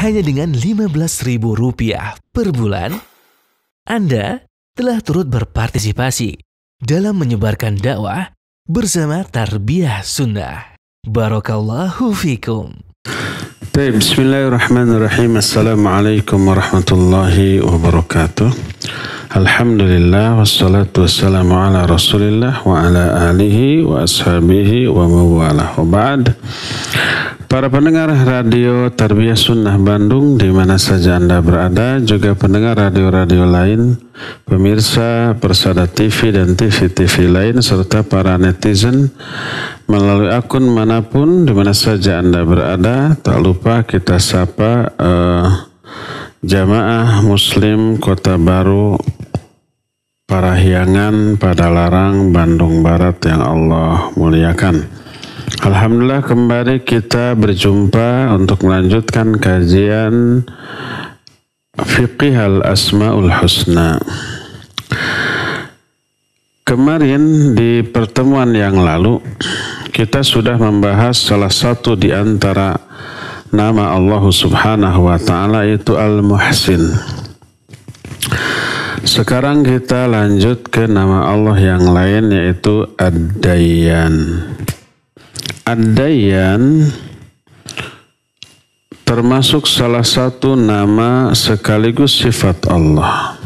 hanya dengan Rp15.000 per bulan, Anda telah turut berpartisipasi dalam menyebarkan dakwah bersama Tarbiyah Sunnah. Barakallahu fikum. Bismillahirrahmanirrahim. Assalamualaikum warahmatullahi wabarakatuh. Alhamdulillah wassalatu wassalamu ala Rasulillah wa ala alihi wa ashabihi wa mawalah. Wa ba'd. Para pendengar radio Tarbiyah Sunnah Bandung di mana saja Anda berada, juga pendengar radio-radio lain, pemirsa Persada TV dan TV-TV lain, serta para netizen melalui akun manapun di mana saja Anda berada, tak lupa kita sapa jamaah Muslim Kota Baru Parahyangan, Padalarang, Bandung Barat yang Allah muliakan. Alhamdulillah, kembali kita berjumpa untuk melanjutkan kajian Fiqih al Asma'ul Husna. Kemarin di pertemuan yang lalu kita sudah membahas salah satu di antara nama Allah Subhanahu wa Ta'ala, itu Al-Muhsin. Sekarang kita lanjut ke nama Allah yang lain, yaitu Ad-Dayyan. Ad-Dayyan termasuk salah satu nama sekaligus sifat Allah.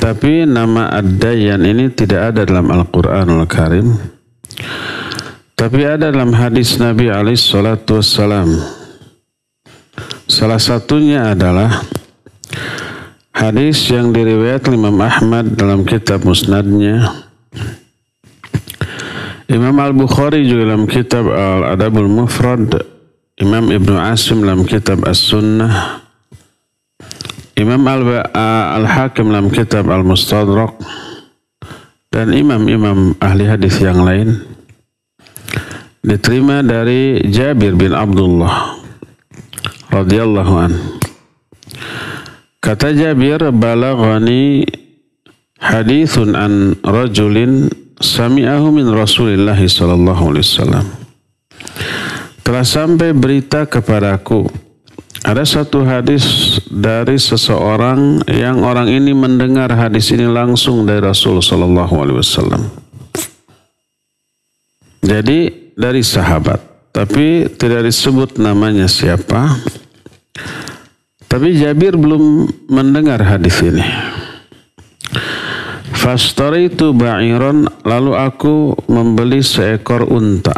Tapi nama Ad-Dayyan ini tidak ada dalam Al-Quran Al-Karim. Tapi ada dalam hadis Nabi alaihissalatu wassalam. Salah satunya adalah hadis yang diriwayatkan Imam Ahmad dalam kitab Musnadnya. Imam Al Bukhari juga dalam kitab Al Adabul Mufrad, Imam Ibnu Asim dalam kitab As Sunnah, Imam Al-Hakim dalam kitab Al Mustadrak, dan imam-imam ahli hadis yang lain. Diterima dari Jabir bin Abdullah radhiyallahu an. Kata Jabir, balaghani hadithun an rajulin sami'ahu min Rasulillah sallallahu alaihi wasallam. Telah sampai berita kepadaku ada satu hadis dari seseorang yang orang ini mendengar hadis ini langsung dari Rasul sallallahu alaihi wasallam. Jadi dari sahabat, tapi tidak disebut namanya siapa. Tapi Jabir belum mendengar hadis ini. Fastaraitu ba'iron, lalu aku membeli seekor unta.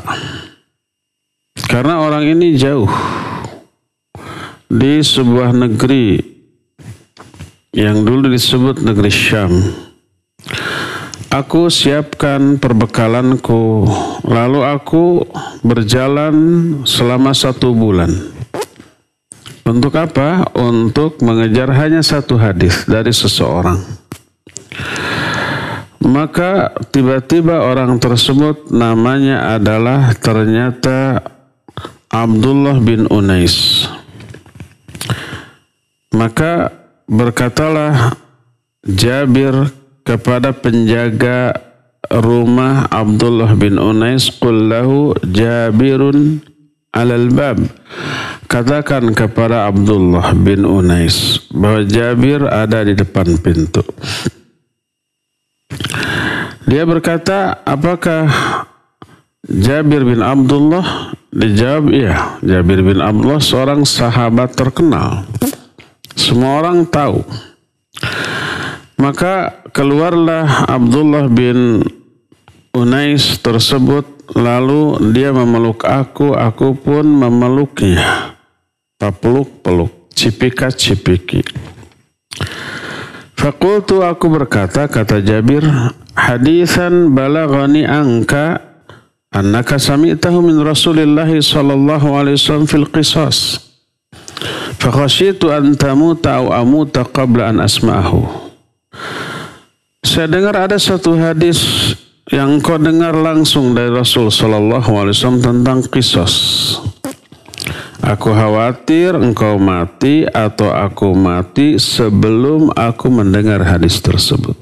Karena orang ini jauh di sebuah negeri yang dulu disebut negeri Syam. Aku siapkan perbekalanku, lalu aku berjalan selama 1 bulan. Untuk apa? Untuk mengejar hanya satu hadis dari seseorang. Maka tiba-tiba orang tersebut namanya adalah ternyata Abdullah bin Unais. Maka berkatalah Jabir kepada penjaga rumah Abdullah bin Unais, qul lahu Jabirun alal bab. Katakan kepada Abdullah bin Unais bahwa Jabir ada di depan pintu. Dia berkata, apakah Jabir bin Abdullah? Dijawab, iya. Jabir bin Abdullah seorang sahabat terkenal. Semua orang tahu. Maka keluarlah Abdullah bin Unais tersebut, lalu dia memeluk aku pun memeluknya. Peluk-peluk, cipika-cipiki. Fakultu, aku berkata, kata Jabir, hadisan balaghani angka annaka sami'tahu min Rasulillahi sallallahu alaihi wasallam fil qisas. Fakhasyitu an tamuta aw amuta qabla an asma'ahu. Saya dengar ada satu hadis yang kau dengar langsung dari Rasul sallallahu alaihi wasallam tentang qisas. Aku khawatir engkau mati atau aku mati sebelum aku mendengar hadis tersebut.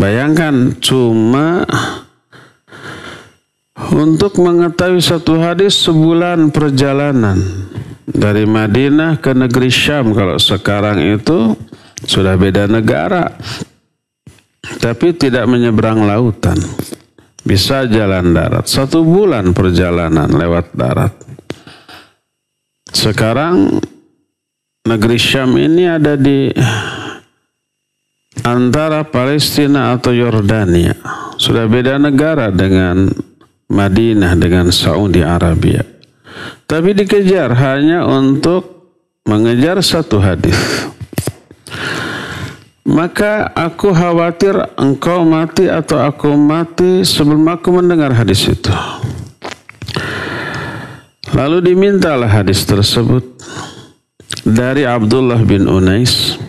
Bayangkan, cuma untuk mengetahui satu hadis 1 bulan perjalanan. Dari Madinah ke negeri Syam, kalau sekarang itu sudah beda negara, tapi tidak menyeberang lautan, bisa jalan darat. 1 bulan perjalanan lewat darat. Sekarang negeri Syam ini ada di antara Palestina atau Yordania. Sudah beda negara dengan Madinah, dengan Saudi Arabia. Tapi dikejar hanya untuk mengejar 1 hadis. Maka aku khawatir engkau mati atau aku mati sebelum aku mendengar hadis itu. Lalu dimintalah hadis tersebut dari Abdullah bin Unais.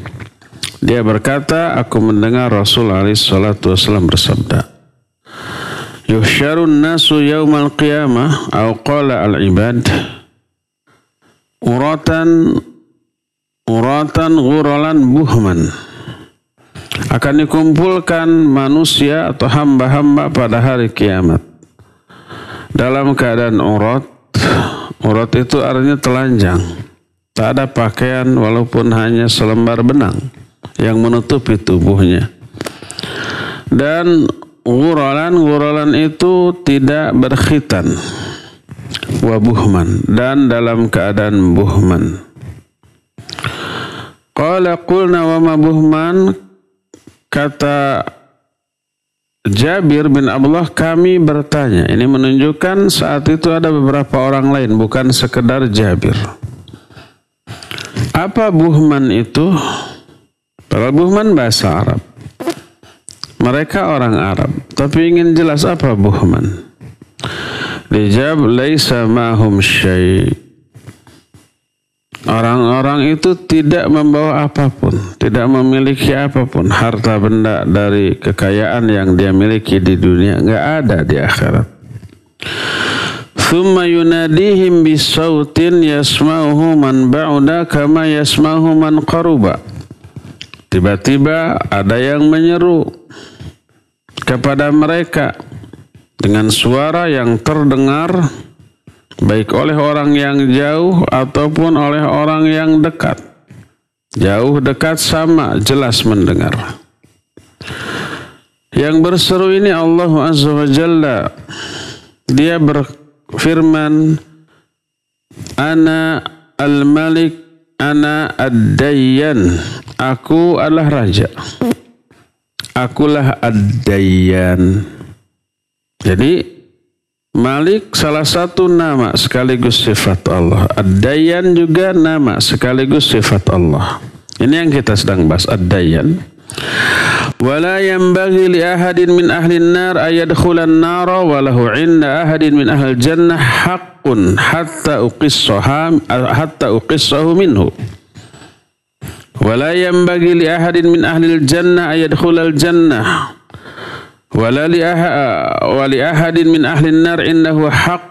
Dia berkata, aku mendengar Rasul alaihi salatu wasallam bersabda, yuhsyarun nasu yaumal qiyamah, au qala al-ibad, uratan ghuralan buhman. Akan dikumpulkan manusia atau hamba-hamba pada hari kiamat dalam keadaan urat. Urat itu artinya telanjang, tak ada pakaian walaupun hanya selembar benang yang menutupi tubuhnya. Dan guralan itu tidak berkhitan, wabuhman, dan dalam keadaan buhman. Qala qulna wa ma buhman. Kata Jabir bin Abdullah, kami bertanya. Ini menunjukkan saat itu ada beberapa orang lain, bukan sekedar Jabir. Apa buhman itu? Padahal buhman bahasa Arab. Mereka orang Arab, tapi ingin jelas apa buhman. Dijab laisa ma'hum syai'. Orang-orang itu tidak membawa apapun, tidak memiliki apapun, harta benda dari kekayaan yang dia miliki di dunia, nggak ada di akhirat. Tsumma yunadihim bisautin yasma'uhu man ba'uda kama yasma'uhu man qaruba. Tiba-tiba ada yang menyeru kepada mereka dengan suara yang terdengar, baik oleh orang yang jauh ataupun oleh orang yang dekat. Jauh dekat sama, jelas mendengar. Yang berseru ini Allah Azza wa Jalla. Dia berfirman, ana al-malik, ana ad-dayyan. Aku adalah raja, akulah ad-dayyan. Jadi Malik salah satu nama sekaligus sifat Allah. Ad-dayyan juga nama sekaligus sifat Allah. Ini yang kita sedang bahas, ad-dayyan. Wala yanbaghi li ahadin min ahli an-nar ayadkhulan nara wa lahu 'inda ahadin min ahli al-jannah haqqun hatta uqissahu minhu. Wala yanbaghi li ahadin min ahli al-jannah ayadkhulal jannah. Wali ahadin min ahli nar innahu haq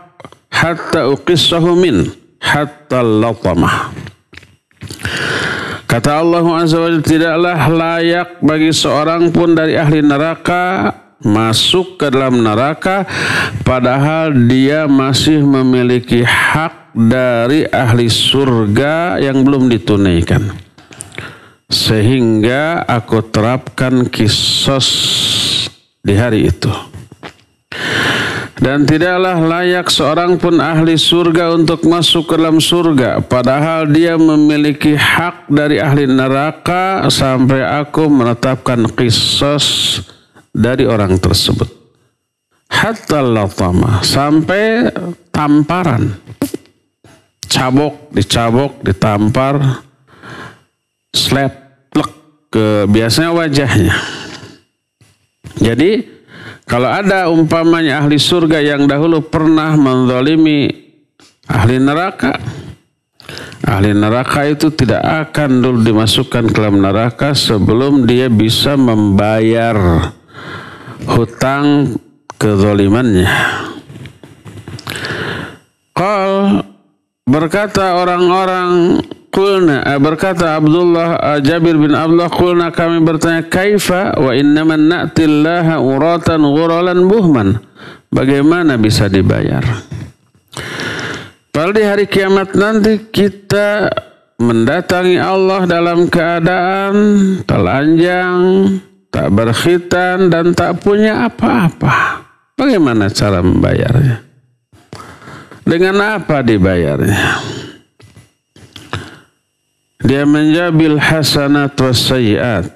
hatta uqissahu min hatta latamah. Kata Allah Azza wa Jalla, tidaklah layak bagi seorang pun dari ahli neraka masuk ke dalam neraka padahal dia masih memiliki hak dari ahli surga yang belum ditunaikan. Sehingga aku terapkan kisos di hari itu. Dan tidaklah layak seorang pun ahli surga untuk masuk ke dalam surga padahal dia memiliki hak dari ahli neraka, sampai aku menetapkan qisas dari orang tersebut. Hatta latamah, sampai tamparan, cabok, dicabok, ditampar, slap, plek, ke biasanya wajahnya. Jadi kalau ada umpamanya ahli surga yang dahulu pernah menzalimi ahli neraka itu tidak akan dulu dimasukkan ke dalam neraka sebelum dia bisa membayar hutang kezalimannya. Qal, berkata orang-orang, berkata Jabir bin Abdullah, qulna kami bertanya, kaifa wa innaman na'tillaha uratan ghuralan buhman. Bagaimana bisa dibayar? Kalau di hari kiamat nanti kita mendatangi Allah dalam keadaan telanjang, tak berkhitan, dan tak punya apa-apa. Bagaimana cara membayarnya? Dengan apa dibayarnya? Dia menjabil hasanat wassayiat,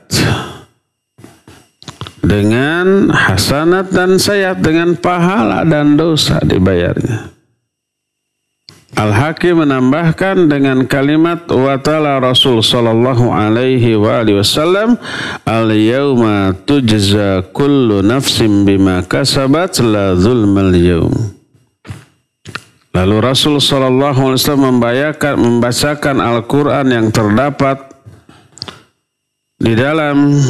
dengan hasanat dan sayiat, dengan pahala dan dosa dibayarnya. Al-Hakim menambahkan dengan kalimat watala Rasul sallallahu alaihi wa alihi wasallam al-yauma tujza kullu nafsin bima kasabat la zulmal yaum. Lalu Rasul sallallahu alaihi wasallam membacakan Al-Qur'an yang terdapat di dalam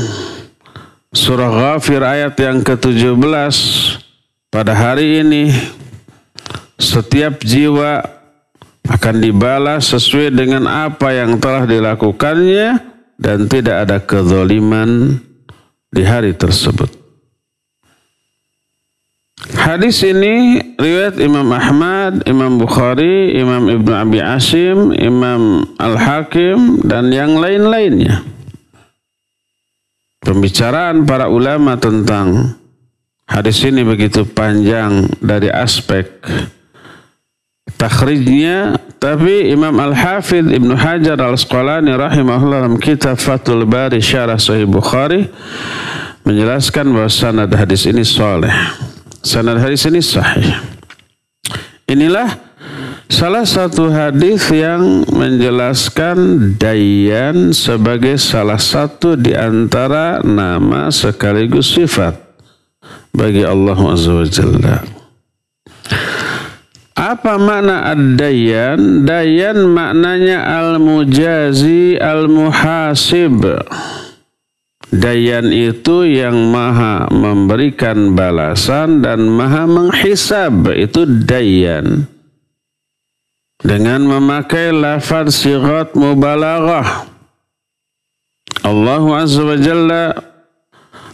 surah Ghafir ayat yang ke-17, pada hari ini setiap jiwa akan dibalas sesuai dengan apa yang telah dilakukannya, dan tidak ada kezaliman di hari tersebut. Hadis ini riwayat Imam Ahmad, Imam Bukhari, Imam Ibnu Asim, Imam Al-Hakim, dan yang lain-lainnya. Pembicaraan para ulama tentang hadis ini begitu panjang dari aspek takhrijnya, tapi Imam Al-Hafidh Ibnu Hajar Al-Asqalani rahimahullah dalam kitab Fathul Bari Syarah Sahih Bukhari menjelaskan bahwa sanad hadis ini soleh, sanad hadis ini sahih. Inilah salah satu hadis yang menjelaskan dayyan sebagai salah satu di antara nama sekaligus sifat bagi Allah Azza wa Jalla. Apa makna ad-dayyan? Dayyan maknanya al-mujazi, al-muhasib. Dayyan itu yang maha memberikan balasan dan maha menghisab. Itu dayyan. Dengan memakai lafaz sighat mubalaghah, Allah Azza wa Jalla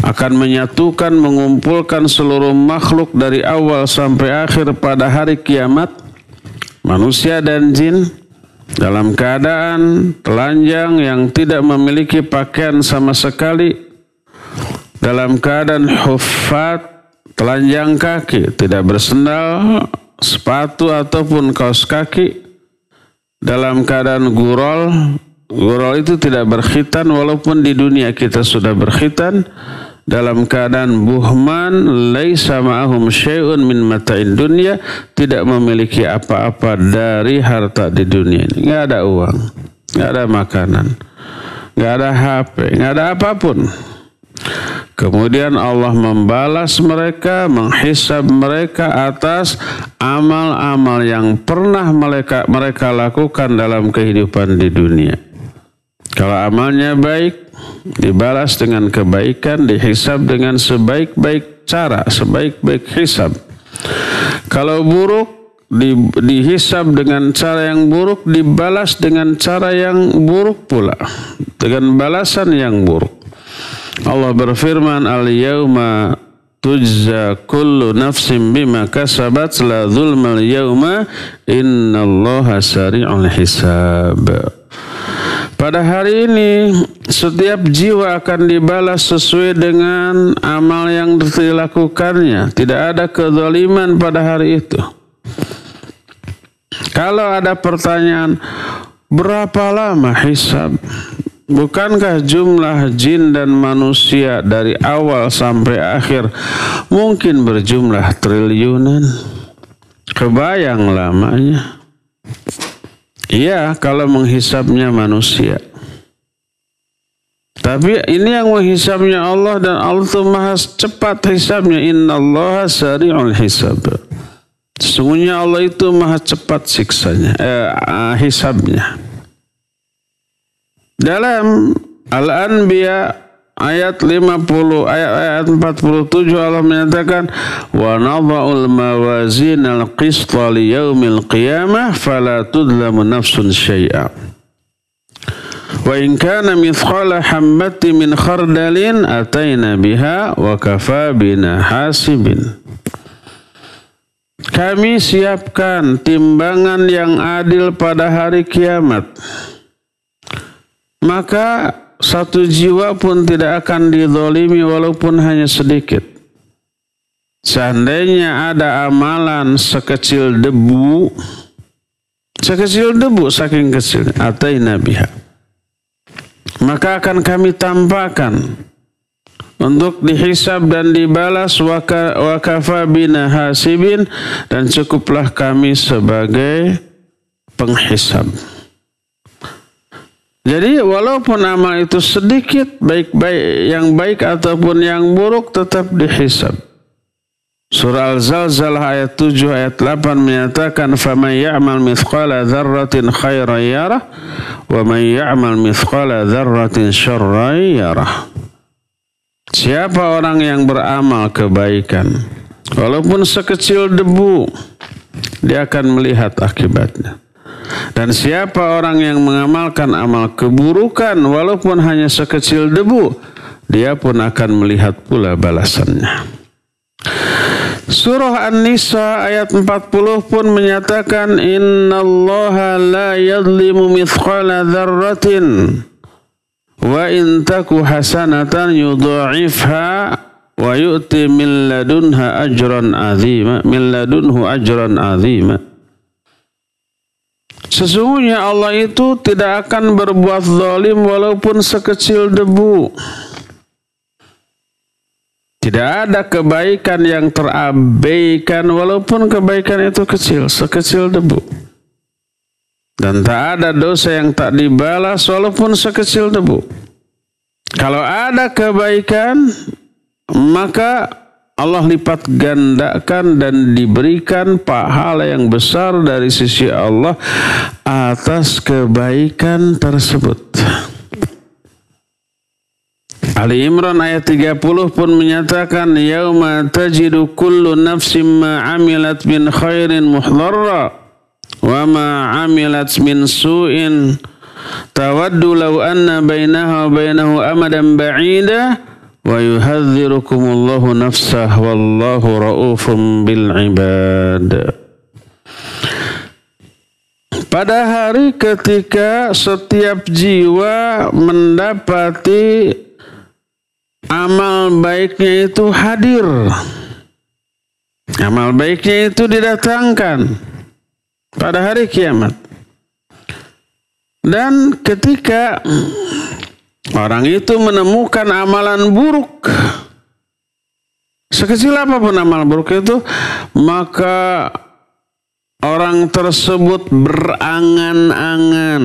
akan menyatukan, mengumpulkan seluruh makhluk dari awal sampai akhir pada hari kiamat, manusia dan jin, dalam keadaan telanjang yang tidak memiliki pakaian sama sekali, dalam keadaan huffat, telanjang kaki, tidak bersendal, sepatu ataupun kaos kaki, dalam keadaan gurol. Gurol itu tidak berkhitan, walaupun di dunia kita sudah berkhitan, dalam keadaan buhman, laisa ma'ahum syai'un min mata'id dunya, tidak memiliki apa-apa dari harta di dunia ini. Nggak ada uang, nggak ada makanan, nggak ada HP, nggak ada apapun. Kemudian Allah membalas mereka, menghisab mereka atas amal-amal yang pernah mereka lakukan dalam kehidupan di dunia. Kalau amalnya baik, dibalas dengan kebaikan, dihisab dengan sebaik-baik cara, sebaik-baik hisab. Kalau buruk, dihisab dengan cara yang buruk, dibalas dengan cara yang buruk pula, dengan balasan yang buruk. Allah berfirman al-yauma tujza kullu nafsin bima kasabat la zulmal yauma innallaha sari'ul hisab. Pada hari ini, setiap jiwa akan dibalas sesuai dengan amal yang dilakukannya. Tidak ada kezaliman pada hari itu. Kalau ada pertanyaan, berapa lama hisab? Bukankah jumlah jin dan manusia dari awal sampai akhir mungkin berjumlah triliunan? Kebayang lamanya. Iya, kalau menghisabnya manusia. Tapi ini yang menghisabnya Allah, dan Allah itu maha cepat hisabnya. Innallaha sari'ul hisab. Sesungguhnya Allah itu maha cepat siksanya, hisabnya. Dalam Al-Anbiya ayat 50 ayat 47 Allah menyatakan wa nadha'ul mawazin al-qisṭa li yaumil qiyamah fala tudlamu nafsun syai'a wa in kana mithqala hammatin min khardalin ataina biha wa kafa bina hasibin. Kami siapkan timbangan yang adil pada hari kiamat. Maka satu jiwa pun tidak akan dizalimi walaupun hanya sedikit. Seandainya ada amalan sekecil debu saking kecil, ataina biha, maka akan kami tampakkan untuk dihisab dan dibalas. Wakafa bina hasibin, dan cukuplah kami sebagai penghisab. Jadi walaupun amal itu sedikit, baik-baik yang baik ataupun yang buruk tetap dihisab. Surah Al-Zalzalah ayat 7 ayat 8 menyatakan, "Faman ya'mal mithqala dzarratin khairan yarah wa man ya'mal mithqala dzarratin syarran yarah." Siapa orang yang beramal kebaikan, walaupun sekecil debu, dia akan melihat akibatnya. Dan siapa orang yang mengamalkan amal keburukan, walaupun hanya sekecil debu, dia pun akan melihat pula balasannya. Surah An-Nisa ayat 40 pun menyatakan, "Innallaha la yadlimu mithqala dzarratin wa in taku hasanatan yudha'ifha wa yu'ti min ladunha ajran 'azima min ladunhu ajran 'azima." Sesungguhnya Allah itu tidak akan berbuat zalim walaupun sekecil debu. Tidak ada kebaikan yang terabaikan walaupun kebaikan itu kecil, sekecil debu. Dan tak ada dosa yang tak dibalas walaupun sekecil debu. Kalau ada kebaikan, maka Allah lipat gandakan dan diberikan pahala yang besar dari sisi Allah atas kebaikan tersebut. Ali Imran ayat 30 pun menyatakan, "Yauma tajidu kullu nafsim ma 'amilat min khairin muhdharra." وَمَا عَمِلَتْ مِنْ سُوءٍ تَوَدُّ لَوْ أَنَّ بَيْنَهَا وَبَيْنَهُ أَمَدًا بَعِيدًا وَيُحَذِّرُكُمُ اللَّهُ نَفْسَهُ وَاللَّهُ رَءُوفٌ بِالْعِبَادِ. Pada hari ketika setiap jiwa mendapati amal baiknya itu hadir, amal baiknya itu didatangkan pada hari kiamat. Dan ketika orang itu menemukan amalan buruk, sekecil apapun amal buruk itu, maka orang tersebut berangan-angan,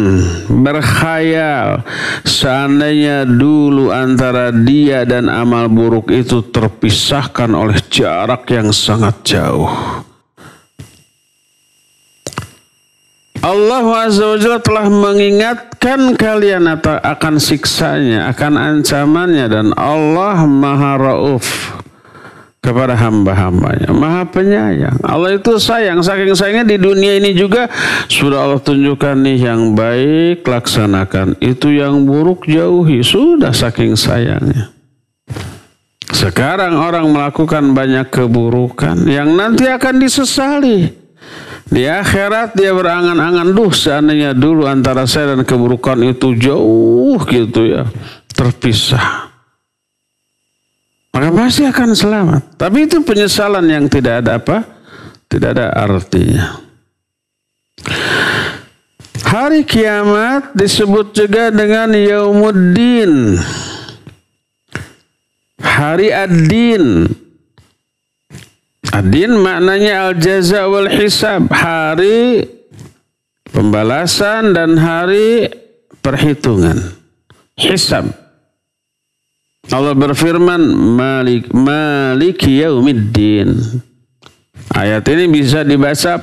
berkhayal, seandainya dulu antara dia dan amal buruk itu terpisahkan oleh jarak yang sangat jauh. Allah Azza wa Jalla telah mengingatkan kalian akan siksanya, akan ancamannya, dan Allah Maha Rauf kepada hamba-hambanya, Maha Penyayang. Allah itu sayang, saking sayangnya di dunia ini juga sudah Allah tunjukkan, nih yang baik laksanakan, itu yang buruk jauhi, sudah saking sayangnya. Sekarang orang melakukan banyak keburukan yang nanti akan disesali. Di akhirat dia berangan-angan, duh seandainya dulu antara saya dan keburukan itu jauh gitu ya, terpisah, maka pasti akan selamat. Tapi itu penyesalan yang tidak ada apa? Tidak ada artinya. Hari kiamat disebut juga dengan Yaumuddin, hari Ad-Din. Ad-Din maknanya al-jaza wal hisab, hari pembalasan dan hari perhitungan, hisab. Allah berfirman, maliki yaumiddin. Ayat ini bisa dibaca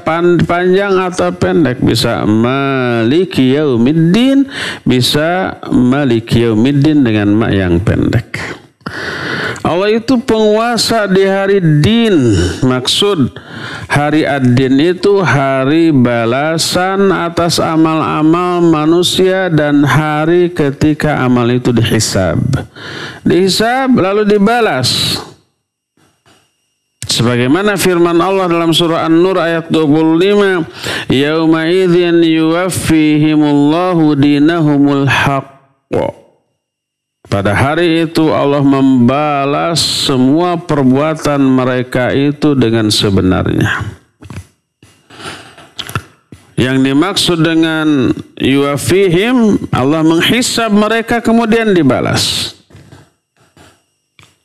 panjang atau pendek, bisa maliki yaumiddin, bisa maliki yaumiddin dengan mak yang pendek. Allah itu penguasa di hari din. Maksud hari ad-din itu hari balasan atas amal-amal manusia, dan hari ketika amal itu dihisab. Dihisab lalu dibalas. Sebagaimana firman Allah dalam surah An-Nur ayat 25, yauma idzin yuwaffihimullahu dinahumul haqq. Pada hari itu Allah membalas semua perbuatan mereka itu dengan sebenarnya. Yang dimaksud dengan yuwafihim, Allah menghisab mereka kemudian dibalas.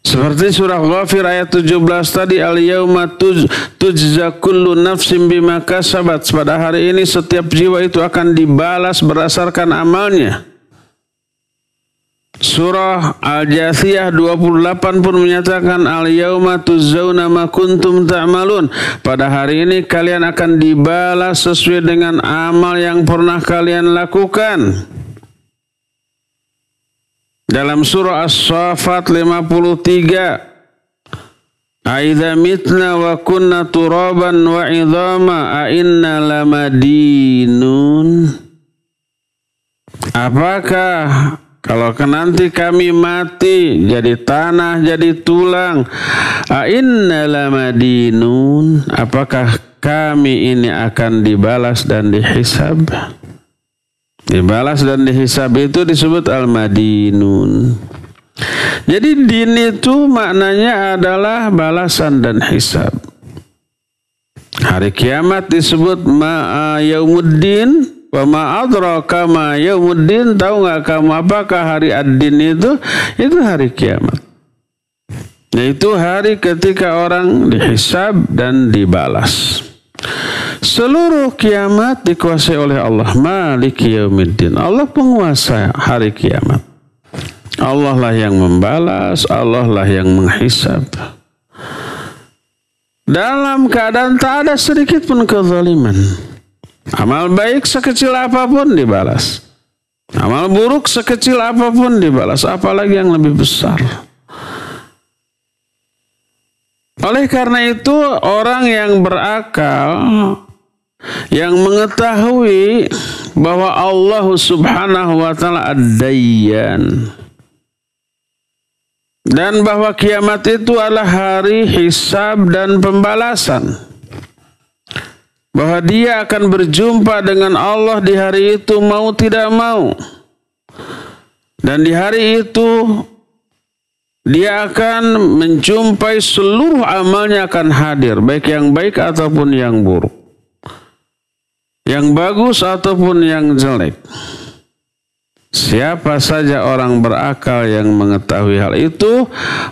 Seperti surah Ghafir ayat 17 tadi, al-yauma tujza kullu nafsin bima kasabat. Pada hari ini setiap jiwa itu akan dibalas berdasarkan amalnya. Surah Al-Jathiyah 28 pun menyatakan al-yauma tujzauna ma kuntum ta'malun. Pada hari ini kalian akan dibalas sesuai dengan amal yang pernah kalian lakukan. Dalam surah As-Saffat 53, aidza mitna wa kunna turaban wa 'idhama a inna lamadinun. Apakah kalau nanti kami mati jadi tanah, jadi tulang, inna lamadinun, apakah kami ini akan dibalas dan dihisab? Dibalas dan dihisab itu disebut al-madinun. Jadi din itu maknanya adalah balasan dan hisab. Hari kiamat disebut Yaumuddin. Wa ma'adraka ma yaumuddin, tahu nggak kamu apakah hari Ad-Din itu? Itu hari kiamat. Yaitu hari ketika orang dihisab dan dibalas. Seluruh kiamat dikuasai oleh Allah. Maliki yaumiddin. Allah penguasa hari kiamat. Allah lah yang membalas, Allah lah yang menghisab. Dalam keadaan tak ada sedikit pun kezaliman. Amal baik sekecil apapun dibalas. Amal buruk sekecil apapun dibalas. Apalagi yang lebih besar. Oleh karena itu orang yang berakal, yang mengetahui bahwa Allah subhanahu wa ta'ala ad-dayyan, dan bahwa kiamat itu adalah hari hisab dan pembalasan, bahwa dia akan berjumpa dengan Allah di hari itu mau tidak mau. Dan di hari itu dia akan menjumpai seluruh amalnya akan hadir, baik yang baik ataupun yang buruk, yang bagus ataupun yang jelek. Siapa saja orang berakal yang mengetahui hal itu,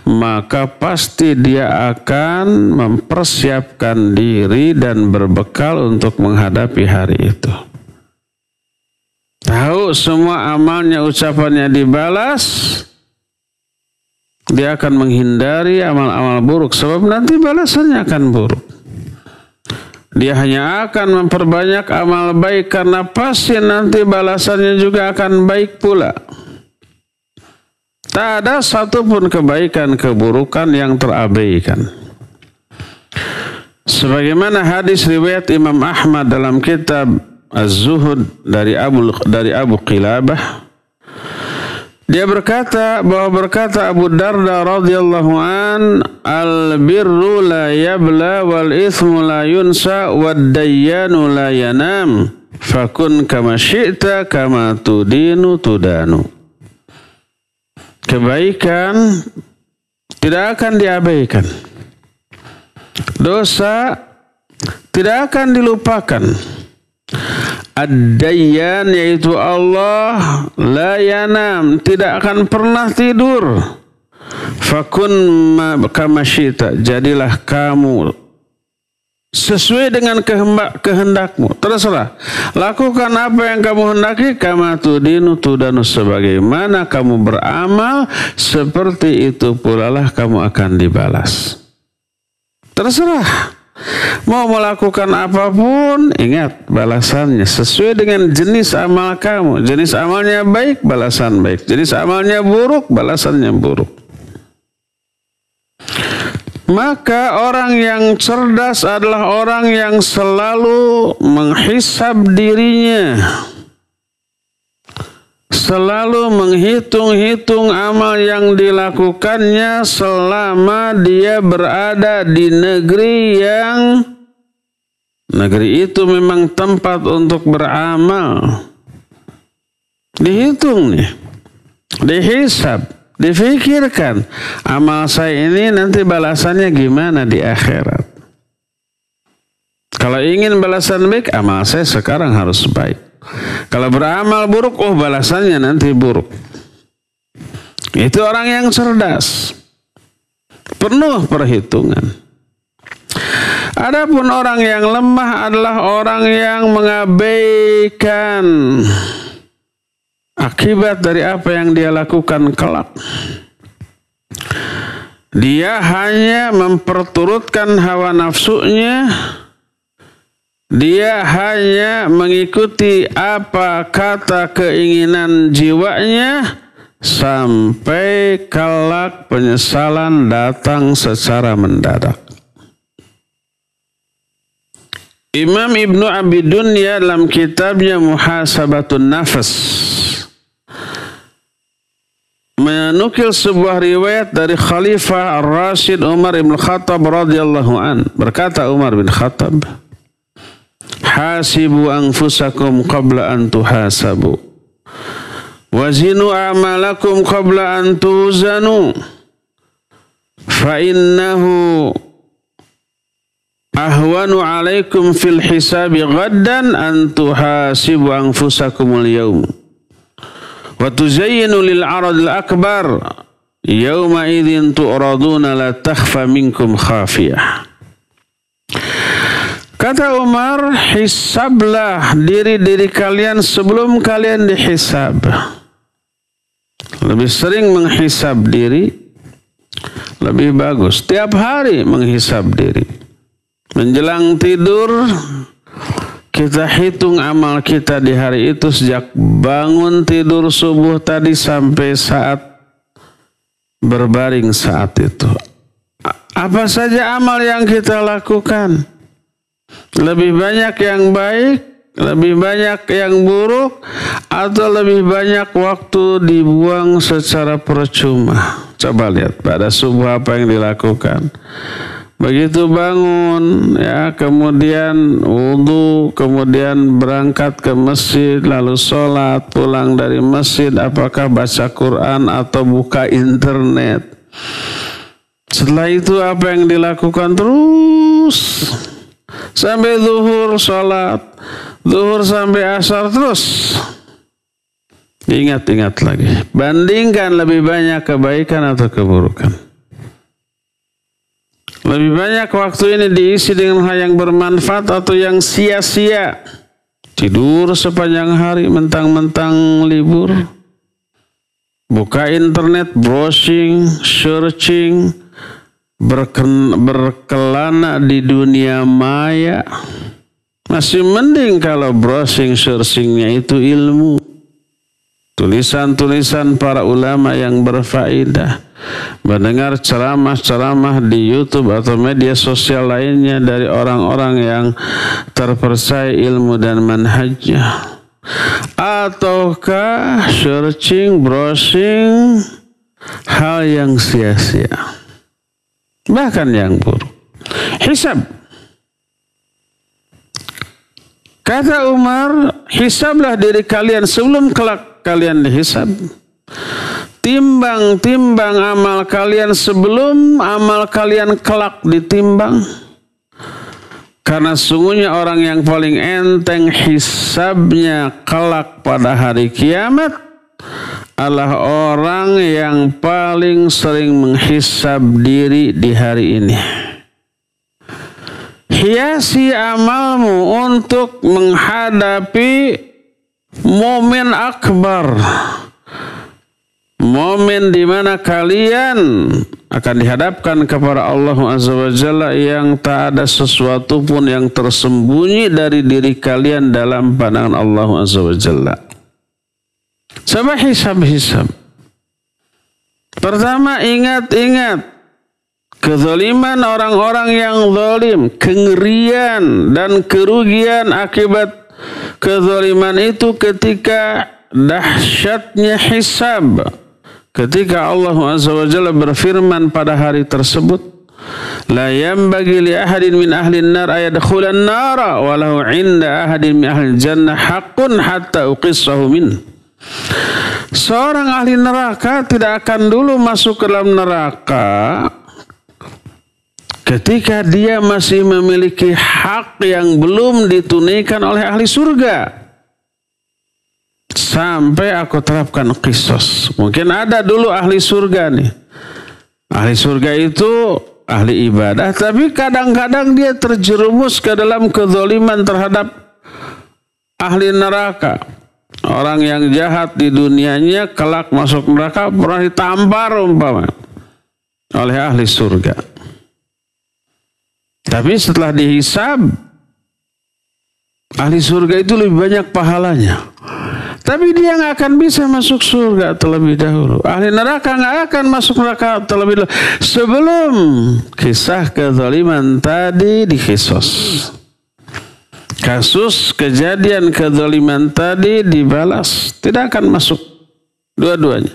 maka pasti dia akan mempersiapkan diri dan berbekal untuk menghadapi hari itu. Tahu semua amalnya, ucapannya dibalas, dia akan menghindari amal-amal buruk, sebab nanti balasannya akan buruk. Dia hanya akan memperbanyak amal baik karena pasti nanti balasannya juga akan baik pula. Tak ada satupun kebaikan keburukan yang terabaikan. Sebagaimana hadis riwayat Imam Ahmad dalam kitab Az-Zuhud dari Abu Qilabah, dia berkata bahwa berkata Abu Darda radhiyallahu an, al birru la yabla wal ithmu la yunsa wad dayyanu la yanam fakun kama syi'ta kama tudinu tudanu. Kebaikan tidak akan diabaikan. Dosa tidak akan dilupakan. Ad-dayyan yaitu Allah la yanam, tidak akan pernah tidur. Fakun kama syi'ta, jadilah kamu sesuai dengan kehendakmu. Terserah, lakukan apa yang kamu hendaki. Kama tudinu tudanu, sebagaimana kamu beramal seperti itu pula lah kamu akan dibalas. Terserah. Mau melakukan apapun, ingat balasannya sesuai dengan jenis amal kamu. Jenis amalnya baik, balasan baik. Jenis amalnya buruk, balasannya buruk. Maka orang yang cerdas adalah orang yang selalu menghisab dirinya, selalu menghitung-hitung amal yang dilakukannya selama dia berada di negeri yang negeri itu memang tempat untuk beramal. Dihitung nih, dihisab, difikirkan amal saya ini nanti balasannya gimana di akhirat. Kalau ingin balasan baik, amal saya sekarang harus baik. Kalau beramal buruk, oh balasannya nanti buruk. Itu orang yang cerdas, penuh perhitungan. Adapun orang yang lemah adalah orang yang mengabaikan akibat dari apa yang dia lakukan kelak. Dia hanya memperturutkan hawa nafsunya. Dia hanya mengikuti apa kata keinginan jiwanya sampai kelak penyesalan datang secara mendadak. Imam Ibnu Abidunya dalam kitabnya Muhasabatun Nafas menukil sebuah riwayat dari Khalifah Ar-Rasyid Umar bin Khattab radhiyallahu an. Berkata Umar bin Khattab, hasibu anfusakum qabla an tuhasabu, wazinu amalakum qabla an tuzanu, fa innahu ahwanu alaikum fil hisabi ghaddan an tuhasibu anfusakumul yawm wa tuzayyinu lil aradil akbar yawma idhin tu'raduna la takhfa minkum khafiyah. Kata Umar, hisablah diri-diri kalian sebelum kalian dihisab. Lebih sering menghisab diri, lebih bagus. Tiap hari menghisab diri. Menjelang tidur, kita hitung amal kita di hari itu sejak bangun tidur subuh tadi sampai saat berbaring saat itu. Apa saja amal yang kita lakukan? Lebih banyak yang baik, lebih banyak yang buruk, atau lebih banyak waktu dibuang secara percuma. Coba lihat pada subuh apa yang dilakukan. Begitu bangun, ya, kemudian wudhu, kemudian berangkat ke masjid, lalu sholat, pulang dari masjid, apakah baca Quran atau buka internet. Setelah itu apa yang dilakukan terus sampai zuhur, sholat zuhur sampai asar terus. Ingat-ingat lagi, bandingkan lebih banyak kebaikan atau keburukan. Lebih banyak waktu ini diisi dengan hal yang bermanfaat atau yang sia-sia. Tidur sepanjang hari mentang-mentang libur, buka internet, browsing, searching, berkelana di dunia maya. Masih mending kalau browsing-searchingnya itu ilmu, tulisan-tulisan para ulama yang berfaedah, mendengar ceramah-ceramah di YouTube atau media sosial lainnya dari orang-orang yang terpercaya ilmu dan manhajnya. Ataukah searching, browsing hal yang sia-sia, bahkan yang buruk. Hisab. Kata Umar, hisablah diri kalian sebelum kelak kalian dihisab. Timbang-timbang amal kalian sebelum amal kalian kelak ditimbang. Karena sungguhnya orang yang paling enteng hisabnya kelak pada hari kiamat adalah orang yang paling sering menghisab diri di hari ini. Hiasi amalmu untuk menghadapi momen akbar, momen di mana kalian akan dihadapkan kepada Allah Azza wa Jalla yang tak ada sesuatu pun yang tersembunyi dari diri kalian dalam pandangan Allah Azza wa Jalla. Coba hisab-hisab. Pertama, ingat-ingat kezaliman orang-orang yang zalim, kengerian dan kerugian akibat kezaliman itu ketika dahsyatnya hisab ketika Allah Azza wa Jalla berfirman pada hari tersebut, la yanbaghi li ahadin min ahli an-nar ay yadkhulan nara walau 'inda ahadin min ahli jannah haqqun hatta uqissahu min. Seorang ahli neraka tidak akan dulu masuk ke dalam neraka ketika dia masih memiliki hak yang belum ditunaikan oleh ahli surga, sampai aku terapkan kisos. Mungkin ada dulu ahli surga nih. Ahli surga itu ahli ibadah, tapi kadang-kadang dia terjerumus ke dalam kezaliman terhadap ahli neraka. Orang yang jahat di dunianya kelak masuk neraka pernah ditampar umpama oleh ahli surga. Tapi setelah dihisab, ahli surga itu lebih banyak pahalanya. Tapi dia nggak akan bisa masuk surga terlebih dahulu. Ahli neraka nggak akan masuk neraka terlebih dahulu sebelum kisah kezaliman tadi dikisos. Kasus kejadian kezaliman tadi dibalas, tidak akan masuk dua-duanya.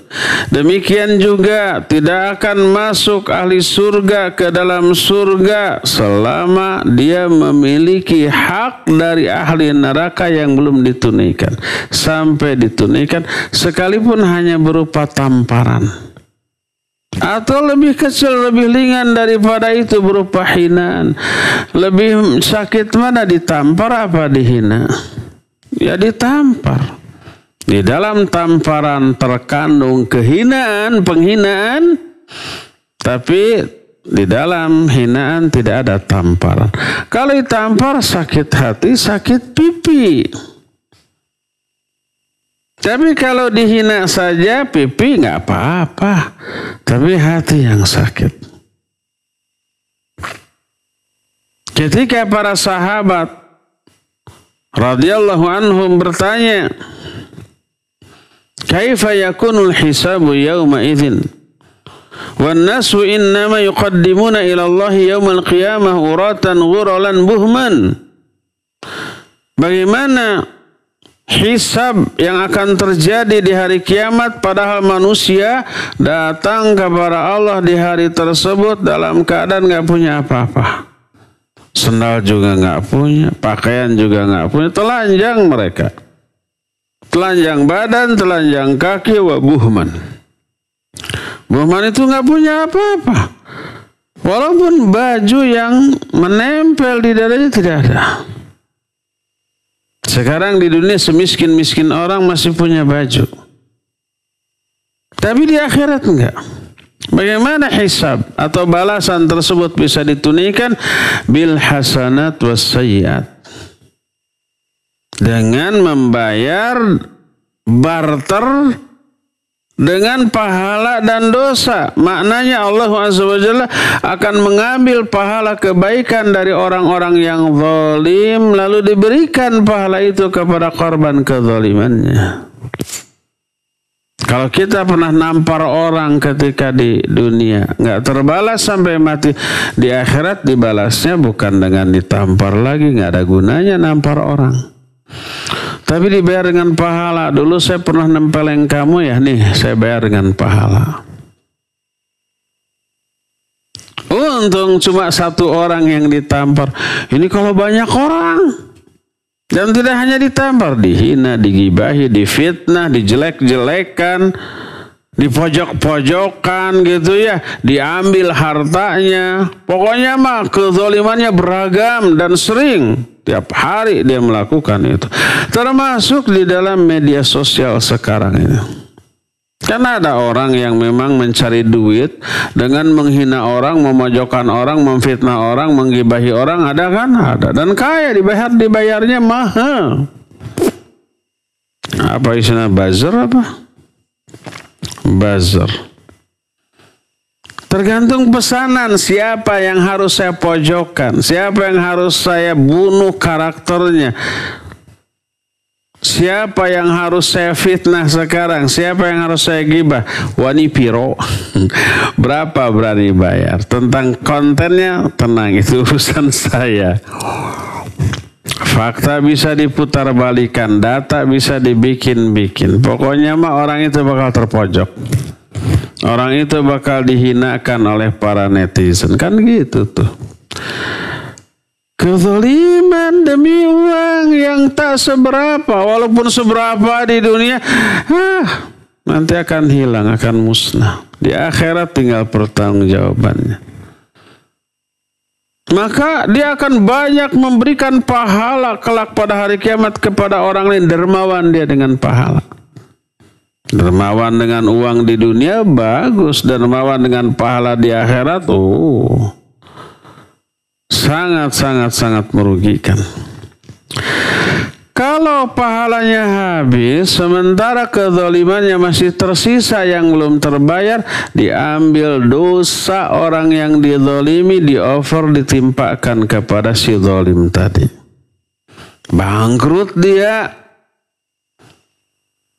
Demikian juga tidak akan masuk ahli surga ke dalam surga selama dia memiliki hak dari ahli neraka yang belum ditunaikan. Sampai ditunaikan sekalipun hanya berupa tamparan. Atau lebih kecil, lebih ringan daripada itu berupa hinaan. Lebih sakit mana, ditampar apa dihina? Ya ditampar. Di dalam tamparan terkandung kehinaan, penghinaan, tapi di dalam hinaan tidak ada tamparan. Kalau ditampar sakit hati, sakit pipi. Tapi kalau dihina saja pipi nggak apa-apa, tapi hati yang sakit. Ketika para sahabat radhiyallahu anhum bertanya, kaifa yakunul hisabu yawma idzin wan nasu innama yuqaddimuna ila Allah yawmal qiyamah uratan ghuralan buhman, bagaimana hisab yang akan terjadi di hari kiamat padahal manusia datang kepada Allah di hari tersebut dalam keadaan nggak punya apa-apa, sendal juga nggak punya, pakaian juga nggak punya, telanjang mereka. Telanjang badan, telanjang kaki, buhman. Buhman itu nggak punya apa-apa. Walaupun baju yang menempel di dadanya tidak ada. Sekarang di dunia semiskin-miskin orang masih punya baju. Tapi di akhirat enggak. Bagaimana hisab atau balasan tersebut bisa ditunaikan? Bil hasanat wassayyiat. Dengan membayar barter dengan pahala dan dosa. Maknanya Allah Azza wa Jalla akan mengambil pahala kebaikan dari orang-orang yang zalim, lalu diberikan pahala itu kepada korban kezalimannya. Kalau kita pernah nampar orang ketika di dunia nggak terbalas sampai mati, di akhirat dibalasnya bukan dengan ditampar lagi, nggak ada gunanya nampar orang. Tapi dibayar dengan pahala. Dulu saya pernah nempeleng kamu ya, nih saya bayar dengan pahala. Untung cuma satu orang yang ditampar. Ini kalau banyak orang, dan tidak hanya ditampar, dihina, digibahi, difitnah, dijelek-jelekan, dipojok-pojokan gitu ya, diambil hartanya. Pokoknya mah kezalimannya beragam dan sering. Tiap hari dia melakukan itu. Termasuk di dalam media sosial sekarang ini. Karena ada orang yang memang mencari duit dengan menghina orang, memojokkan orang, memfitnah orang, menggibahi orang. Ada kan? Ada. Dan kaya, dibayarnya mahal. Apa istilah buzzer apa? Buzzer. Tergantung pesanan, siapa yang harus saya pojokkan, siapa yang harus saya bunuh karakternya, siapa yang harus saya fitnah sekarang, siapa yang harus saya gibah. Wani piro, berapa berani bayar? Tentang kontennya, tenang itu urusan saya. Fakta bisa diputar balikan, data bisa dibikin-bikin. Pokoknya mah orang itu bakal terpojok. Orang itu bakal dihinakan oleh para netizen. Kan gitu tuh. Kezaliman demi uang yang tak seberapa, walaupun seberapa di dunia, nanti akan hilang, akan musnah. Di akhirat tinggal pertanggungjawabannya. Maka dia akan banyak memberikan pahala kelak pada hari kiamat kepada orang lain. Dermawan dia dengan pahala. Dermawan dengan uang di dunia bagus, dermawan dengan pahala di akhirat sangat-sangat merugikan. Kalau pahalanya habis, sementara kezalimannya masih tersisa yang belum terbayar, diambil dosa orang yang dizalimi, diover, ditimpakan kepada si zalim tadi. Bangkrut dia.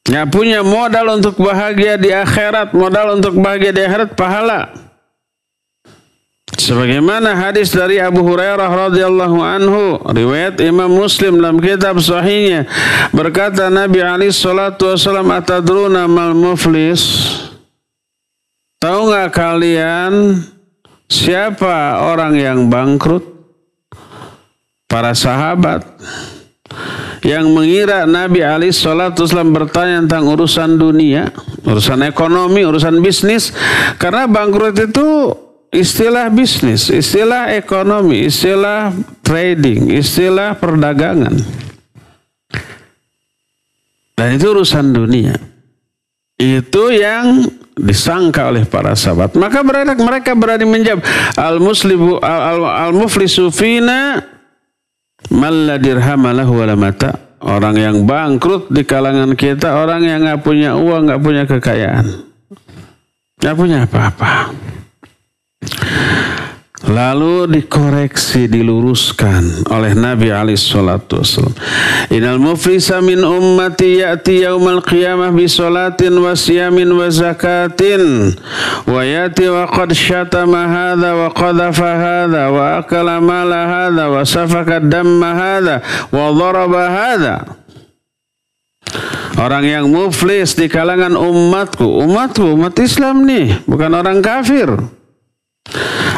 Nggak punya modal untuk bahagia di akhirat, modal untuk bahagia di akhirat pahala. Sebagaimana hadis dari Abu Hurairah radhiyallahu anhu, riwayat Imam Muslim dalam kitab sahihnya, berkata Nabi alaihi salatu wasallam, atadruna mal muflis? Tahu nggak kalian siapa orang yang bangkrut? Para sahabat yang mengira Nabi alaihi salatu wasallam bertanya tentang urusan dunia, urusan ekonomi, urusan bisnis, karena bangkrut itu istilah bisnis, istilah ekonomi, istilah trading, istilah perdagangan. Dan itu urusan dunia. Itu yang disangka oleh para sahabat. Maka mereka berani menjawab, al-muflisu fina man la dirhama lahu wa la mata. Orang yang bangkrut di kalangan kita, orang yang nggak punya uang, nggak punya kekayaan, nggak punya apa-apa. Lalu dikoreksi, diluruskan oleh Nabi alaihi salatu wasallam. Innal muflisa min ummati ya'ti yaumal qiyamah bi salatin wa siyamin wa zakatin wa ya'ti wa qad syatama hadza wa qadhafa hadza wa akala mala hadza wa safaka damma hadza wa dharaba hadza. Orang yang muflis di kalangan umatku, umat Islam nih, bukan orang kafir,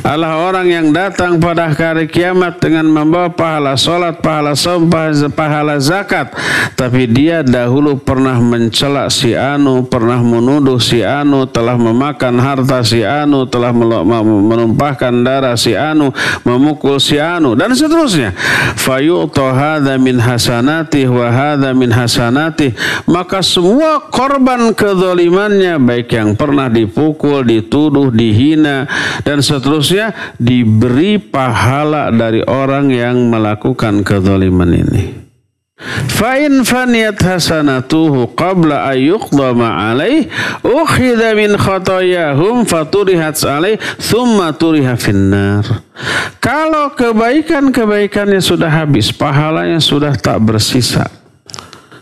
Allah orang yang datang pada hari kiamat dengan membawa pahala sholat, pahala saum, pahala zakat. Tapi dia dahulu pernah mencela si anu, pernah menuduh si anu, telah memakan harta si anu, telah menumpahkan darah si anu, memukul si anu, dan seterusnya. Fayu'ta hadza min hasanatih wa hadza min hasanatih. Maka semua korban kezalimannya, baik yang pernah dipukul, dituduh, dihina, dan seterusnya, diberi pahala dari orang yang melakukan kezaliman ini. Fa'in faniyat hasanatuhu qabla ayyuqdama alaih ukhidha min khotoyahum faturihat alaih thumma turiha finnar. Kalau kebaikannya sudah habis, pahalanya sudah tak bersisa,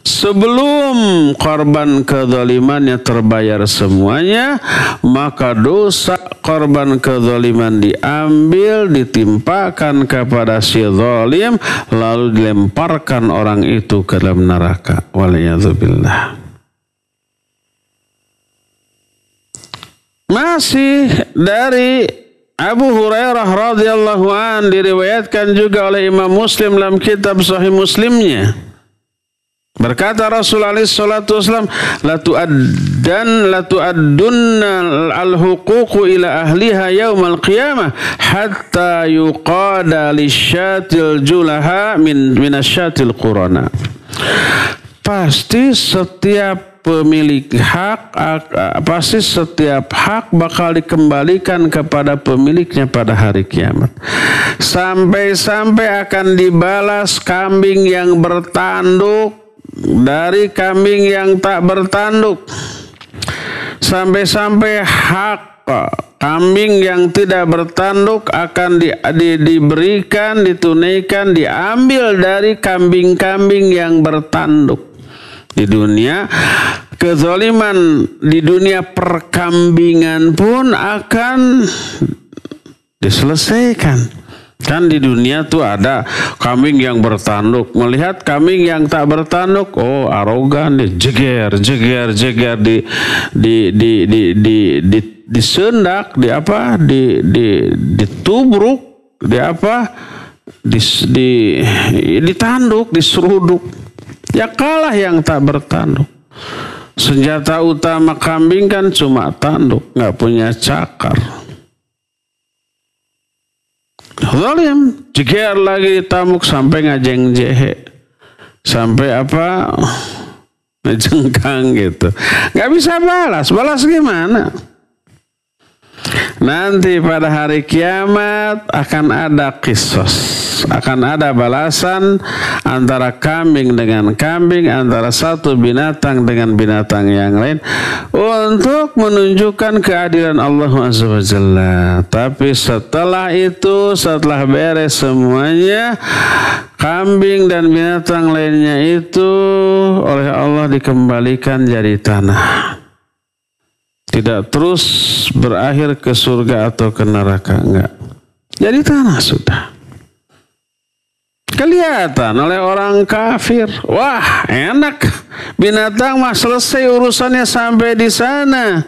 sebelum korban kezalimannya terbayar semuanya, maka dosa korban kezaliman diambil, ditimpakan kepada si zalim, lalu dilemparkan orang itu ke dalam neraka. Waliyadzubillah. Masih dari Abu Hurairah radhiyallahu an, diriwayatkan juga oleh Imam Muslim dalam kitab Sahih Muslimnya. Berkata Rasulullah sallallahu alaihi wasallam, latu'addunna al-huququ ila ahliha yaumal qiyamah hatta yuqada lisyatil julaha minasyatil qurana. Pasti setiap pemilik hak, bakal dikembalikan kepada pemiliknya pada hari kiamat. Sampai-sampai akan dibalas kambing yang bertanduk dari kambing yang tak bertanduk, sampai-sampai hak kambing yang tidak bertanduk akan diberikan, ditunaikan, diambil dari kambing-kambing yang bertanduk. Di dunia, kezaliman di dunia perkambingan pun akan diselesaikan. Kan di dunia tuh ada kambing yang bertanduk. Melihat kambing yang tak bertanduk, oh arogan, jeger disendak, ditubruk, ditanduk, diseruduk. Ya kalah yang tak bertanduk. Senjata utama kambing kan cuma tanduk, nggak punya cakar. Zalim, jeger lagi ditamuk sampai ngajeng jehe, sampai apa ngejengkang gitu, nggak bisa balas gimana? Nanti pada hari kiamat akan ada kisos, akan ada balasan antara kambing dengan kambing, antara satu binatang dengan binatang yang lain, untuk menunjukkan keadilan Allah Subhanahuwataala. Tapi setelah itu, setelah beres semuanya, kambing dan binatang lainnya itu oleh Allah dikembalikan jadi tanah. Tidak terus berakhir ke surga atau ke neraka, enggak. Jadi tanah sudah. Kelihatan oleh orang kafir. Wah, enak. Binatang mah selesai urusannya sampai di sana.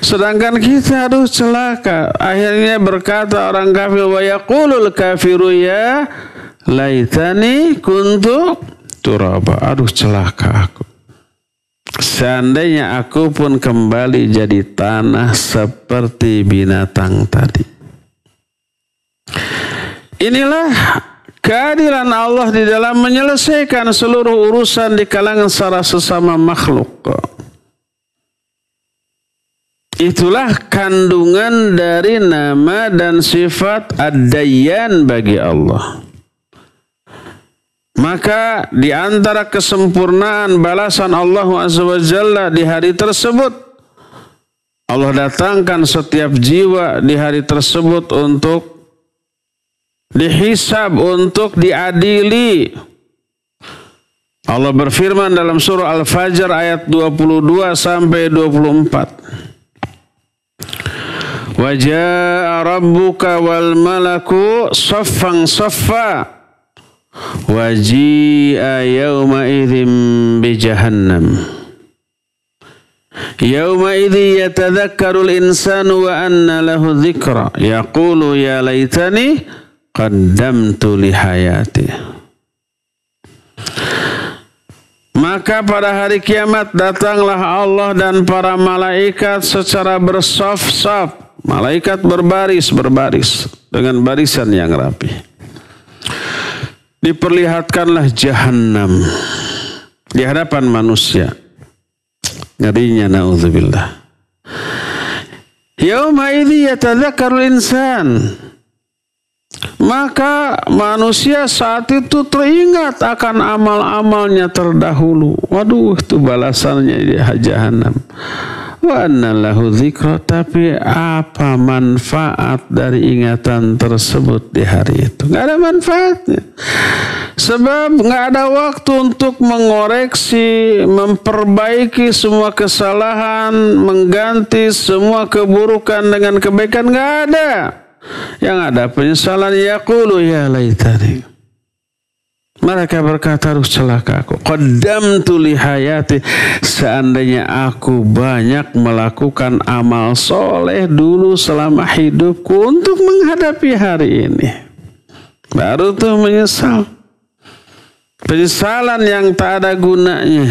Sedangkan kita aduh celaka. Akhirnya berkata orang kafir, wa yaqulul kafiru ya laitani kuntu turaba. Aduh celaka aku. Seandainya aku pun kembali jadi tanah seperti binatang tadi. Inilah keadilan Allah di dalam menyelesaikan seluruh urusan di kalangan secara sesama makhluk. Itulah kandungan dari nama dan sifat Ad-dayyan bagi Allah. Maka di antara kesempurnaan balasan Allah Azza wa Jalla di hari tersebut, Allah datangkan setiap jiwa di hari tersebut untuk dihisab, untuk diadili. Allah berfirman dalam surah Al-Fajr ayat 22 sampai 24. Wa jaa rabbuka wal malaku saffan saffa. Waji'a yawma idhim bi jahannam. Yawma idhi yatadhakkarul insanu wa anna lahu dhikra. Yaqulu ya laitani qaddamtu li hayati. Maka pada hari kiamat datanglah Allah dan para malaikat secara bersaf-saf. Malaikat berbaris-berbaris dengan barisan yang rapi. Diperlihatkanlah jahannam di hadapan manusia. Ngerinya, na'udzubillah. Yauma idzi yatadhakkarul insan. Maka manusia saat itu teringat akan amal-amalnya terdahulu. Waduh, itu balasannya di jahannam. Wa anna lahu dzikra, tapi apa manfaat dari ingatan tersebut di hari itu? Nggak ada manfaatnya. Sebab nggak ada waktu untuk mengoreksi, memperbaiki semua kesalahan, mengganti semua keburukan dengan kebaikan, nggak ada. Yang ada penyesalan. Yaqulu ya laitani. Mereka berkata, aduh celaka aku. Qaddamtu li hayati. Seandainya aku banyak melakukan amal soleh dulu selama hidupku untuk menghadapi hari ini. Baru tuh menyesal. Penyesalan yang tak ada gunanya.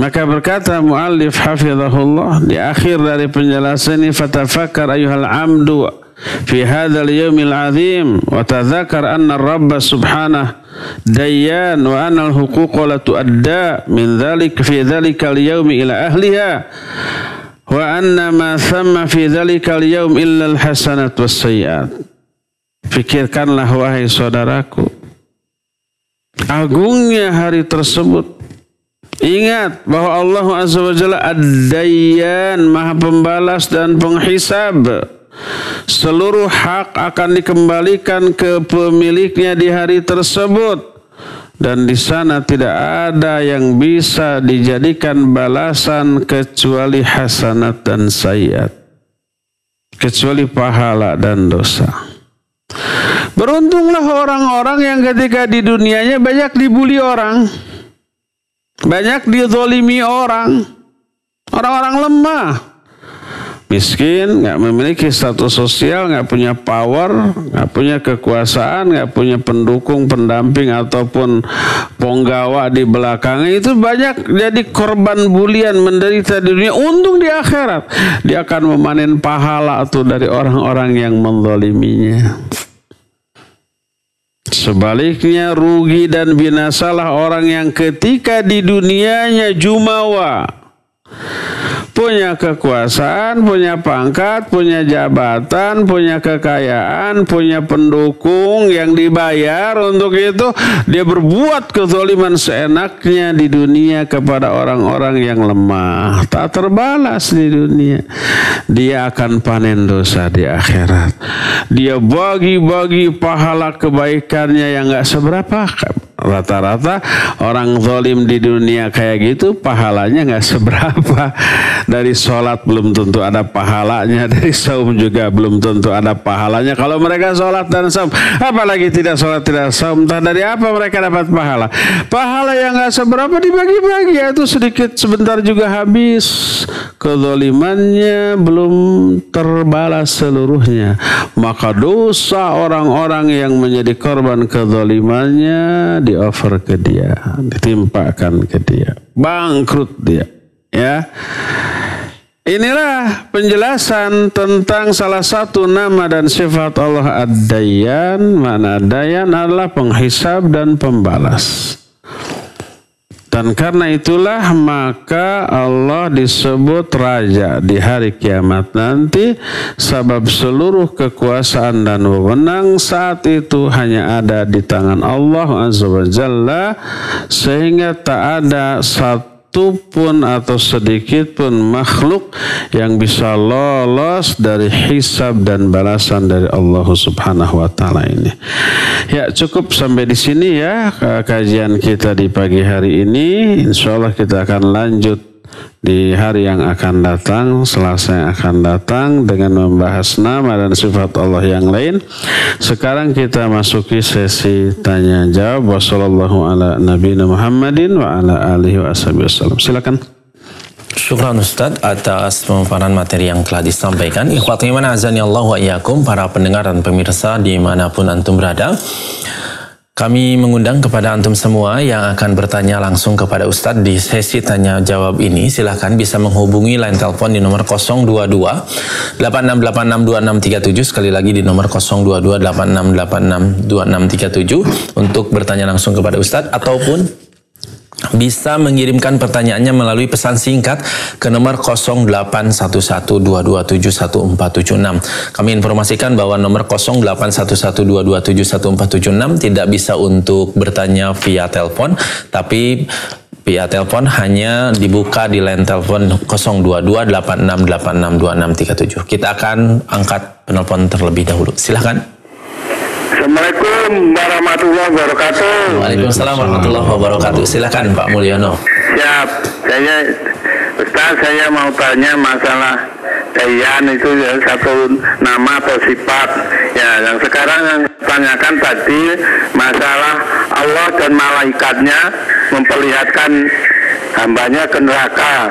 Maka berkata muallif hafizahullah di akhir dari penjelasan ini, fatafakkar ayyuhal amdu fi hadzal yaumil azim wa tadzakkar anna ar-rabb subhanahu dayyan wa anna al-huquq la tuadda min dzalik fi dzalikal yaum ila ahliha wa anna ma thamma fi dzalikal yaum illa al-hasanat was-sayyi'at. Pikirkanlah wahai saudaraku agungnya hari tersebut. Ingat bahwa Allah Azza wa Jalla Ad-dayyan, maha pembalas dan penghisab. Seluruh hak akan dikembalikan ke pemiliknya di hari tersebut. Dan di sana tidak ada yang bisa dijadikan balasan kecuali hasanat dan sayyiat. kecuali pahala dan dosa. Beruntunglah orang-orang yang ketika di dunianya banyak dibuli orang, banyak dizolimi orang, orang-orang lemah, miskin, nggak memiliki status sosial, nggak punya power, nggak punya kekuasaan, nggak punya pendukung, pendamping ataupun penggawa di belakangnya, itu banyak jadi korban bulian, menderita di dunia. Untung di akhirat dia akan memanen pahala itu dari orang-orang yang menzaliminya. Sebaliknya rugi dan binasalah orang yang ketika di dunianya jumawa, punya kekuasaan, punya pangkat, punya jabatan, punya kekayaan, punya pendukung yang dibayar untuk itu, dia berbuat kezaliman seenaknya di dunia kepada orang-orang yang lemah, tak terbalas di dunia. Dia akan panen dosa di akhirat. Dia bagi-bagi pahala kebaikannya yang gak seberapa. Rata-rata orang zalim di dunia kayak gitu pahalanya nggak seberapa. Dari sholat belum tentu ada pahalanya, dari saum juga belum tentu ada pahalanya. Kalau mereka sholat dan saum, apalagi tidak sholat tidak saum, entah dari apa mereka dapat pahala. Pahala yang nggak seberapa dibagi-bagi, itu sedikit sebentar juga habis. Kezalimannya belum terbalas seluruhnya. Maka dosa orang-orang yang menjadi korban kezalimannya di offer ke dia, ditimpakan ke dia, bangkrut dia, ya. Inilah penjelasan tentang salah satu nama dan sifat Allah, Ad-dayyan. Makna Ad-dayyan adalah penghisab dan pembalas. Dan karena itulah maka Allah disebut raja di hari kiamat nanti, sebab seluruh kekuasaan dan wewenang saat itu hanya ada di tangan Allah Azza wa Jalla, sehingga tak ada satupun atau sedikit pun makhluk yang bisa lolos dari hisab dan balasan dari Allah Subhanahu wa Ta'ala ini. Ya, cukup sampai di sini ya kajian kita di pagi hari ini. Insya Allah kita akan lanjut di hari yang akan datang, Selasa yang akan datang, dengan membahas nama dan sifat Allah yang lain. Sekarang kita masuki sesi tanya jawab. Wassallallahu ala nabiyina Muhammadin wa ala alihi wasallam. Silakan. Syukran Ustaz atas pemaparan materi yang telah disampaikan. Ikhwati iman azanillahu wa iyyakum, para pendengar dan pemirsa dimanapun antum berada. Kami mengundang kepada antum semua yang akan bertanya langsung kepada Ustadz di sesi tanya jawab ini. Silahkan bisa menghubungi line telepon di nomor 022 868 626 267. Sekali lagi di nomor 022 868 626 267 untuk bertanya langsung kepada Ustadz, ataupun bisa mengirimkan pertanyaannya melalui pesan singkat ke nomor 081122714746. Kami informasikan bahwa nomor 081122714746 tidak bisa untuk bertanya via telepon, tapi via telepon hanya dibuka di line telepon 022 868 626 267. Kita akan angkat penelpon terlebih dahulu. Silahkan. Assalamualaikum warahmatullahi wabarakatuh. Waalaikumsalam warahmatullahi wabarakatuh. Silakan Pak Mulyono. Siap. Ustaz, saya mau tanya masalah dayyan itu ya, satu nama atau sifat. Ya, yang sekarang yang tanyakan tadi masalah Allah dan malaikatnya memperlihatkan hambanya ke neraka.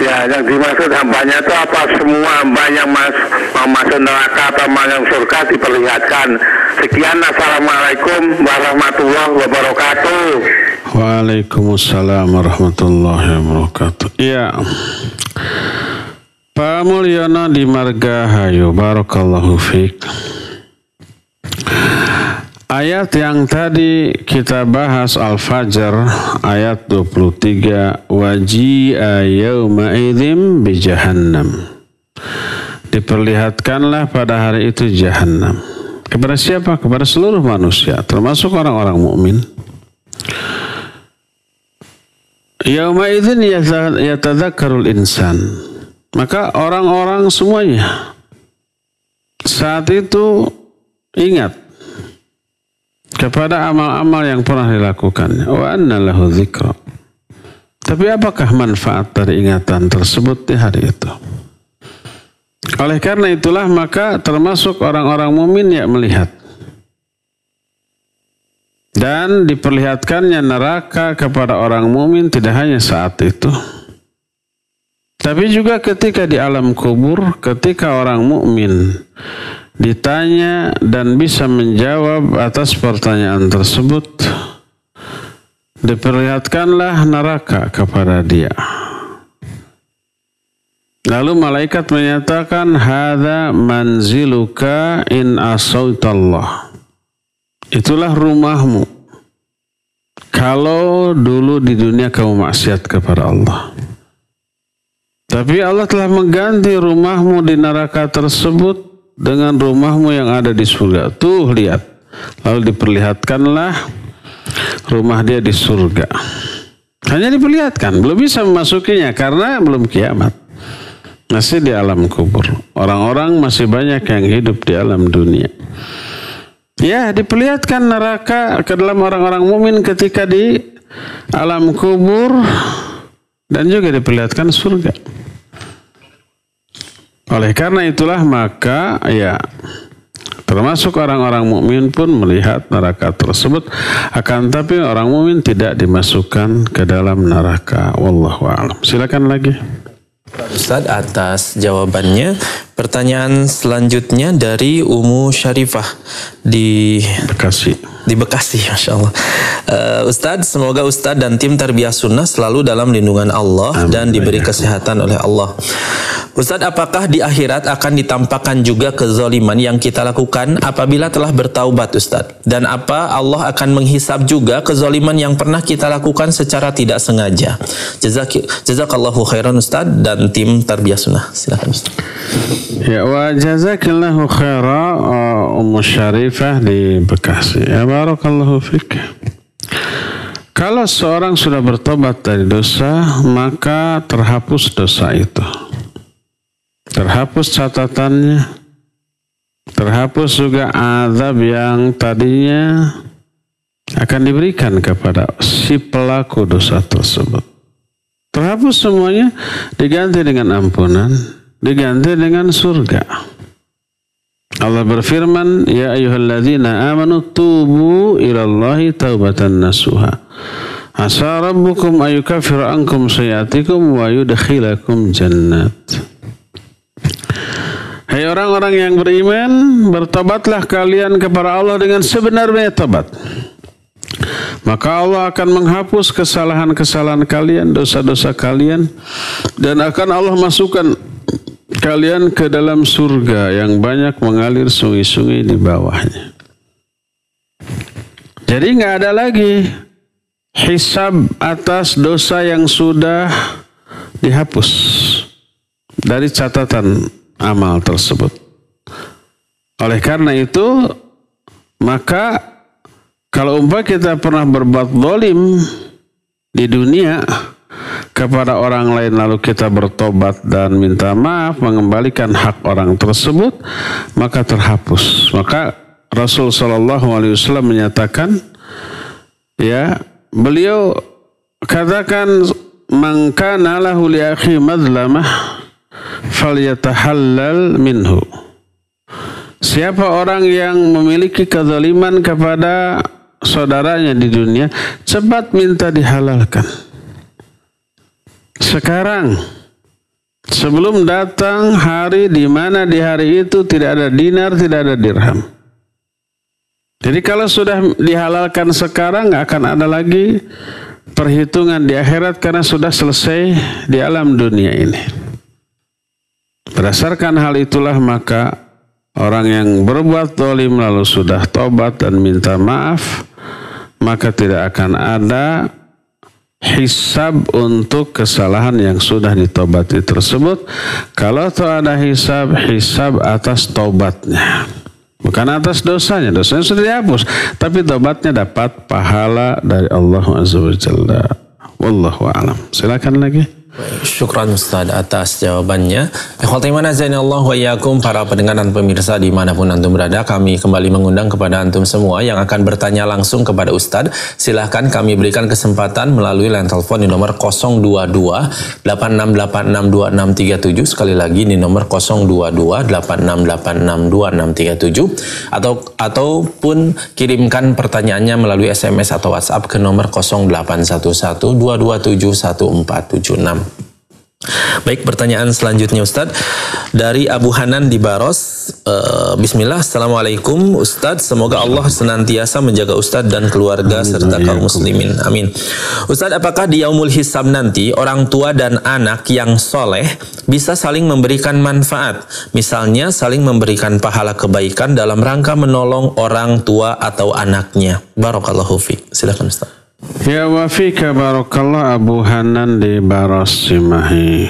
Ya, yang dimaksud hambanya itu apa? Semua hamba yang masuk neraka atau yang surga diperlihatkan. Sekian, assalamualaikum warahmatullahi wabarakatuh. Waalaikumsalam warahmatullahi wabarakatuh. Iya, Pak Mulyono di Margahayu, barakallahu fiik. Ayat yang tadi kita bahas Al-Fajr ayat 23, waji'a yauma idzim bi jahannam, diperlihatkanlah pada hari itu jahannam. Kepada siapa? Kepada seluruh manusia, termasuk orang-orang mukmin. Yauma idzin yatadzakkarul insan, maka orang-orang semuanya saat itu ingat kepada amal-amal yang pernah dilakukannya. Wa anna lahu dzikra. Tapi apakah manfaat dari ingatan tersebut di hari itu? Oleh karena itulah maka termasuk orang-orang mukmin yang melihat. Dan diperlihatkannya neraka kepada orang mukmin tidak hanya saat itu, tapi juga ketika di alam kubur, ketika orang mukmin ditanya dan bisa menjawab atas pertanyaan tersebut, diperlihatkanlah neraka kepada dia. Lalu malaikat menyatakan, "Hadza manziluka in asautallah." Itulah rumahmu kalau dulu di dunia kamu maksiat kepada Allah. Tapi Allah telah mengganti rumahmu di neraka tersebut dengan rumahmu yang ada di surga. Tuh, lihat. Lalu diperlihatkanlah rumah dia di surga. Hanya diperlihatkan, belum bisa memasukinya karena belum kiamat. Masih di alam kubur. Orang-orang masih banyak yang hidup di alam dunia. Ya, diperlihatkan neraka ke dalam orang-orang mukmin ketika di alam kubur, dan juga diperlihatkan surga. Oleh karena itulah maka ya termasuk orang-orang mukmin pun melihat neraka tersebut, akan tapi orang mukmin tidak dimasukkan ke dalam neraka. Wallahu a'lam. Silakan lagi. Ustaz, atas jawabannya. Pertanyaan selanjutnya dari Umu Syarifah di Bekasi. Di Bekasi, Masya Allah. Ustaz, semoga Ustaz dan tim Tarbiyah Sunnah selalu dalam lindungan Allah. Amin. Dan diberi kesehatan oleh Allah. Ustaz, apakah di akhirat akan ditampakkan juga kezaliman yang kita lakukan apabila telah bertaubat, Ustaz? Dan apa Allah akan menghisab juga kezaliman yang pernah kita lakukan secara tidak sengaja? Jazakallahu khairan, Ustaz dan tim Tarbiyah Sunnah. Silakan, Ustaz. Ya, wa jazakillahu khairan Ummu Syarifah di Bekasi. Ya, barakallahu fik. Kalau seorang sudah bertobat dari dosa, maka terhapus dosa itu. Terhapus catatannya, terhapus juga azab yang tadinya akan diberikan kepada si pelaku dosa tersebut. Terhapus semuanya, diganti dengan ampunan, diganti dengan surga. Allah berfirman, "Ya ayyuhalladzina amanu tubu ilallahi taubatan nasuha. Asa rabbukum ayyukaffira ankum sayyi'atikum wa yudkhilakum jannat." Hai orang-orang yang beriman, bertobatlah kalian kepada Allah dengan sebenar-benar tobat. Maka Allah akan menghapus kesalahan-kesalahan kalian, dosa-dosa kalian, dan akan Allah masukkan kalian ke dalam surga yang banyak mengalir sungai-sungai di bawahnya. Jadi nggak ada lagi hisab atas dosa yang sudah dihapus dari catatan amal tersebut. Oleh karena itu, maka kalau umpah kita pernah berbuat zalim di dunia kepada orang lain, lalu kita bertobat dan minta maaf, mengembalikan hak orang tersebut, maka terhapus. Maka Rasul SAW menyatakan, ya, beliau katakan, "Man kana lahu li akhi madlamah falyatahallal minhu." Siapa orang yang memiliki kezaliman kepada saudaranya di dunia, cepat minta dihalalkan. Sekarang, sebelum datang hari di mana di hari itu tidak ada dinar, tidak ada dirham. Jadi kalau sudah dihalalkan sekarang, nggak akan ada lagi perhitungan di akhirat karena sudah selesai di alam dunia ini. Berdasarkan hal itulah maka orang yang berbuat zalim lalu sudah tobat dan minta maaf, maka tidak akan ada hisab untuk kesalahan yang sudah ditobati tersebut. Kalau ada hisab, hisab atas tobatnya, bukan atas dosanya. Dosanya sudah dihapus, tapi tobatnya dapat pahala dari Allah Azza wa Jalla. Wallahu a'lam. Silakan lagi. Syukran Ustaz atas jawabannya. Para pendengar dan pemirsa dimanapun antum berada, kami kembali mengundang kepada antum semua yang akan bertanya langsung kepada Ustaz. Silahkan kami berikan kesempatan melalui line telepon di nomor 022 8686 2637. Sekali lagi di nomor 022 8686 2637, ataupun kirimkan pertanyaannya melalui SMS atau WhatsApp ke nomor 0811 227 1476. Baik, pertanyaan selanjutnya Ustadz dari Abu Hanan di Baros. Bismillah, Assalamualaikum Ustadz, semoga Allah senantiasa menjaga Ustadz dan keluarga serta kaum muslimin, amin. Ustadz, apakah di Yaumul Hisab nanti orang tua dan anak yang soleh bisa saling memberikan manfaat? Misalnya saling memberikan pahala kebaikan dalam rangka menolong orang tua atau anaknya. Barakallahu fiik. Silahkan Ustadz. Ya wafika barakallah, Abu Hanan di Baros, Cimahi.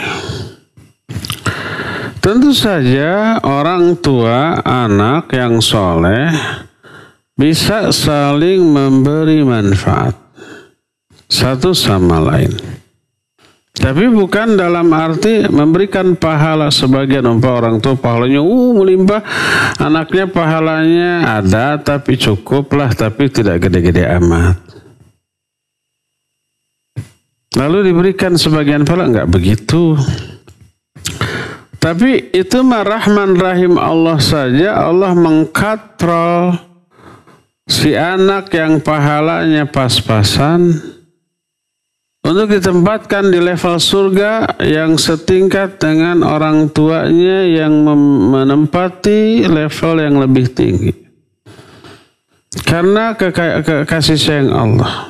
Tentu saja orang tua anak yang soleh bisa saling memberi manfaat satu sama lain. Tapi bukan dalam arti memberikan pahala. Sebagian orang tua pahalanya melimpah, anaknya pahalanya ada tapi cukuplah, tapi tidak gede-gede amat. Lalu diberikan sebagian pahala, enggak begitu. Tapi itu rahman rahim Allah saja. Allah mengkatrol si anak yang pahalanya pas-pasan untuk ditempatkan di level surga yang setingkat dengan orang tuanya yang menempati level yang lebih tinggi karena kasih sayang Allah.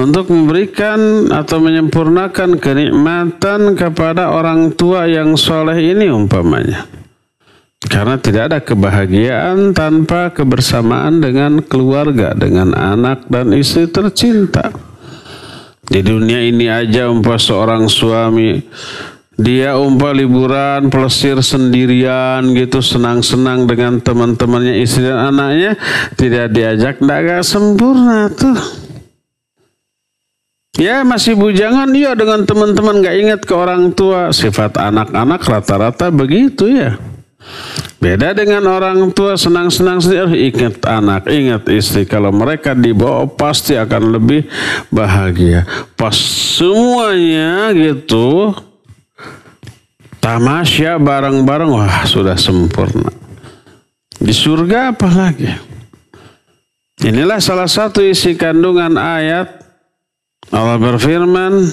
Untuk memberikan atau menyempurnakan kenikmatan kepada orang tua yang soleh ini umpamanya. Karena tidak ada kebahagiaan tanpa kebersamaan dengan keluarga, dengan anak dan istri tercinta. Di dunia ini aja seorang suami, dia liburan, plesir sendirian gitu, senang-senang dengan teman-temannya, istri dan anaknya, tidak diajak, nggak sempurna tuh. Ya masih bujangan, ya dengan teman-teman nggak ingat ke orang tua. Sifat anak-anak rata-rata begitu ya. Beda dengan orang tua senang-senang sendiri, ingat anak, ingat istri. Kalau mereka dibawa pasti akan lebih bahagia. Pas semuanya gitu, tamasya bareng-bareng, wah sudah sempurna. Di surga apalagi. Inilah salah satu isi kandungan ayat. Allah berfirman,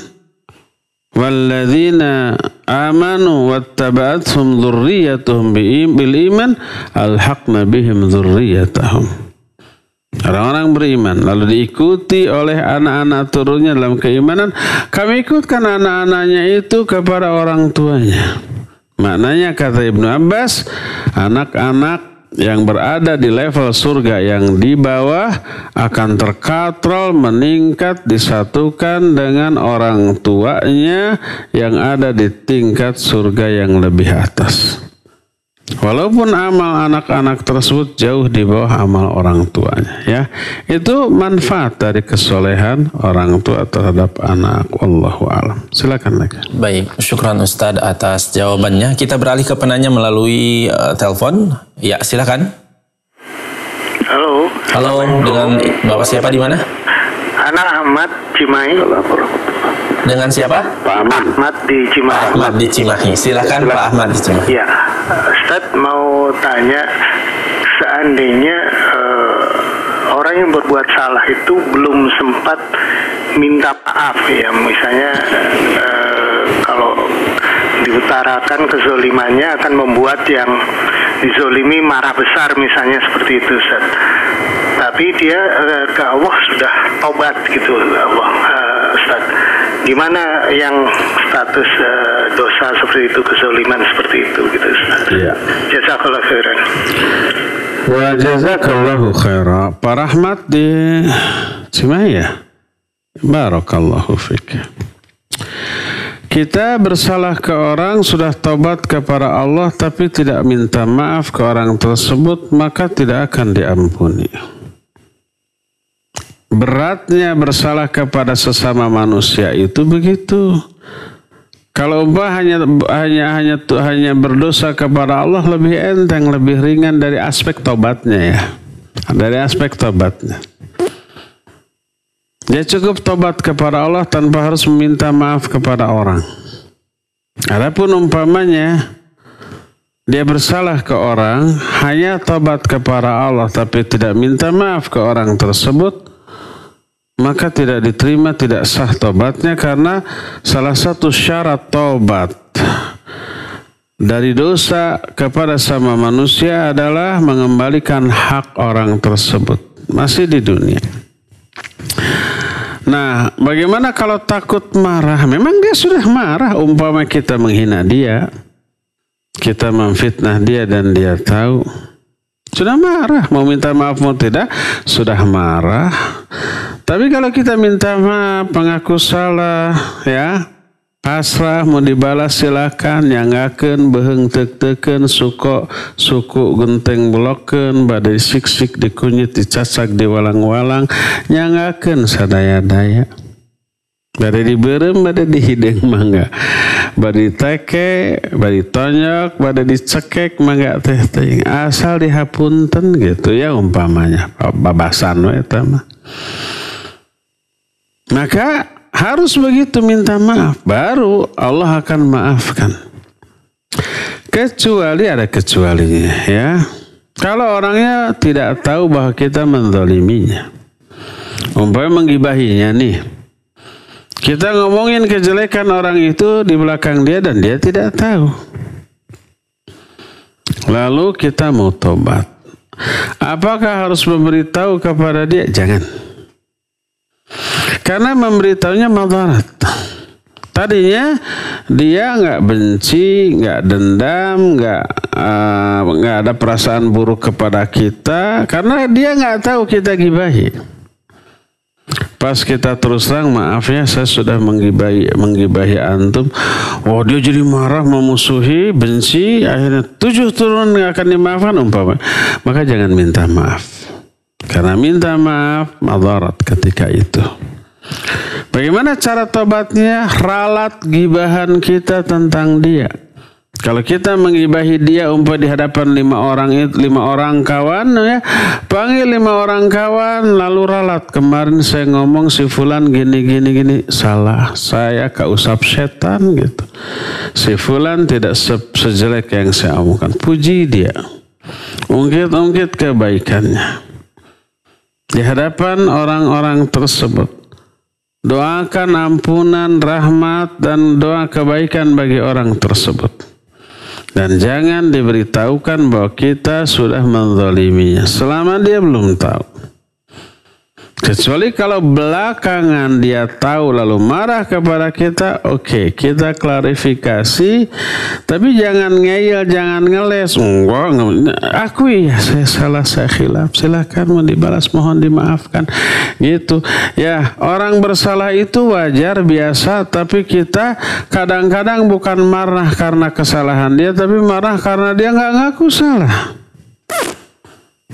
"Walladzina amanu wattaba'athum dzurriyyatuhum bil iman alhaqna bihim dzurriyyatahum." Orang-orang beriman lalu diikuti oleh anak-anak turunnya dalam keimanan, kami ikutkan anak-anaknya itu kepada orang tuanya. Maknanya kata Ibnu Abbas, anak-anak yang berada di level surga yang di bawah akan terkatrol, meningkat, disatukan dengan orang tuanya yang ada di tingkat surga yang lebih atas. Walaupun amal anak-anak tersebut jauh di bawah amal orang tuanya, ya. Itu manfaat dari kesolehan orang tua terhadap anak. Wallahu a'lam. Silakan lagi. Baik, syukran Ustadz atas jawabannya. Kita beralih ke penanya melalui telepon. Ya, silakan. Halo. Halo, dengan Bapak siapa di mana? Ana Ahmad, Cimahi. Dengan siapa? Pak Ahmad di Cimahi. Ahmad di Cimahi. Silakan Pak Ahmad di Cimahi. Ya, Ustadz mau tanya, seandainya orang yang berbuat salah itu belum sempat minta maaf ya, misalnya kalau diutarakan kezolimannya akan membuat yang dizolimi marah besar misalnya, seperti itu Ustaz. Tapi dia ke Allah sudah taubat gitu Allah, Ustaz. Gimana yang status dosa seperti itu, kezoliman seperti itu gitu Ustaz? Iya. Jazakallahu khairan. Wa jazakallahu khairan. Pak Rahmat di Cimahi ya. Barakallahu fiik. Kita bersalah ke orang, sudah taubat kepada Allah, tapi tidak minta maaf ke orang tersebut, maka tidak akan diampuni. Beratnya bersalah kepada sesama manusia itu begitu. Kalau hanya berdosa kepada Allah lebih enteng, lebih ringan dari aspek tobatnya ya. Dari aspek tobatnya. Dia cukup tobat kepada Allah tanpa harus meminta maaf kepada orang. Adapun umpamanya dia bersalah ke orang, hanya tobat kepada Allah tapi tidak minta maaf ke orang tersebut, maka tidak diterima, tidak sah tobatnya, karena salah satu syarat tobat dari dosa kepada sama manusia adalah mengembalikan hak orang tersebut masih di dunia. Nah, bagaimana kalau takut marah? Memang dia sudah marah, umpama kita menghina dia, kita memfitnah dia dan dia tahu. Sudah marah, mau minta maaf mau tidak, sudah marah. Tapi kalau kita minta maaf, mengaku salah, ya, pasrah, mau dibalas silakan, nyanggakeun, beheung teuk-teukeun, suku genteng belokeun, badai sik-sik, dikunyit, dicacak, diwalang-walang, nyanggakeun sadaya-daya. Bari diberem, bari dihideung mangga. Bari teke, bari tonyok, bari dicekek mangga teh teuing. Asal dihapunten gitu ya umpamanya. Babasan we eta mah. Maka harus begitu minta maaf, baru Allah akan maafkan. Kecuali ada kecualinya ya. Kalau orangnya tidak tahu bahwa kita menzaliminya. Umpamanya menggibahinya nih. Kita ngomongin kejelekan orang itu di belakang dia dan dia tidak tahu. Lalu kita mau tobat. Apakah harus memberitahu kepada dia? Jangan. Karena memberitahunya madarat. Tadinya dia nggak benci, nggak dendam, nggak ada perasaan buruk kepada kita. Karena dia nggak tahu kita gibahi. Pas kita terus terang, maaf ya saya sudah menggibahi antum. Wah, dia jadi marah, memusuhi, benci, akhirnya 7 turun akan dimaafkan umpama. Maka jangan minta maaf. Karena minta maaf madarat ketika itu. Bagaimana cara tobatnya? Ralat gibahan kita tentang dia. Kalau kita menggibahi dia umpama di hadapan 5 orang kawan ya, panggil 5 orang kawan lalu ralat, kemarin saya ngomong si fulan gini, salah, saya keusap setan gitu. Si fulan tidak sejelek yang saya omongkan. Puji dia. Ungkit-ungkit kebaikannya. Di hadapan orang-orang tersebut. Doakan ampunan, rahmat dan doa kebaikan bagi orang tersebut. Dan jangan diberitahukan bahwa kita sudah menzaliminya selama dia belum tahu. Kecuali kalau belakangan dia tahu lalu marah kepada kita, oke, kita klarifikasi. Tapi jangan ngeyel, jangan ngeles. Akui ya, saya salah, saya khilaf. Silahkan mau dibalas, mohon dimaafkan. Gitu. Ya, orang bersalah itu wajar, biasa. Tapi kita kadang-kadang bukan marah karena kesalahan dia, tapi marah karena dia nggak ngaku salah.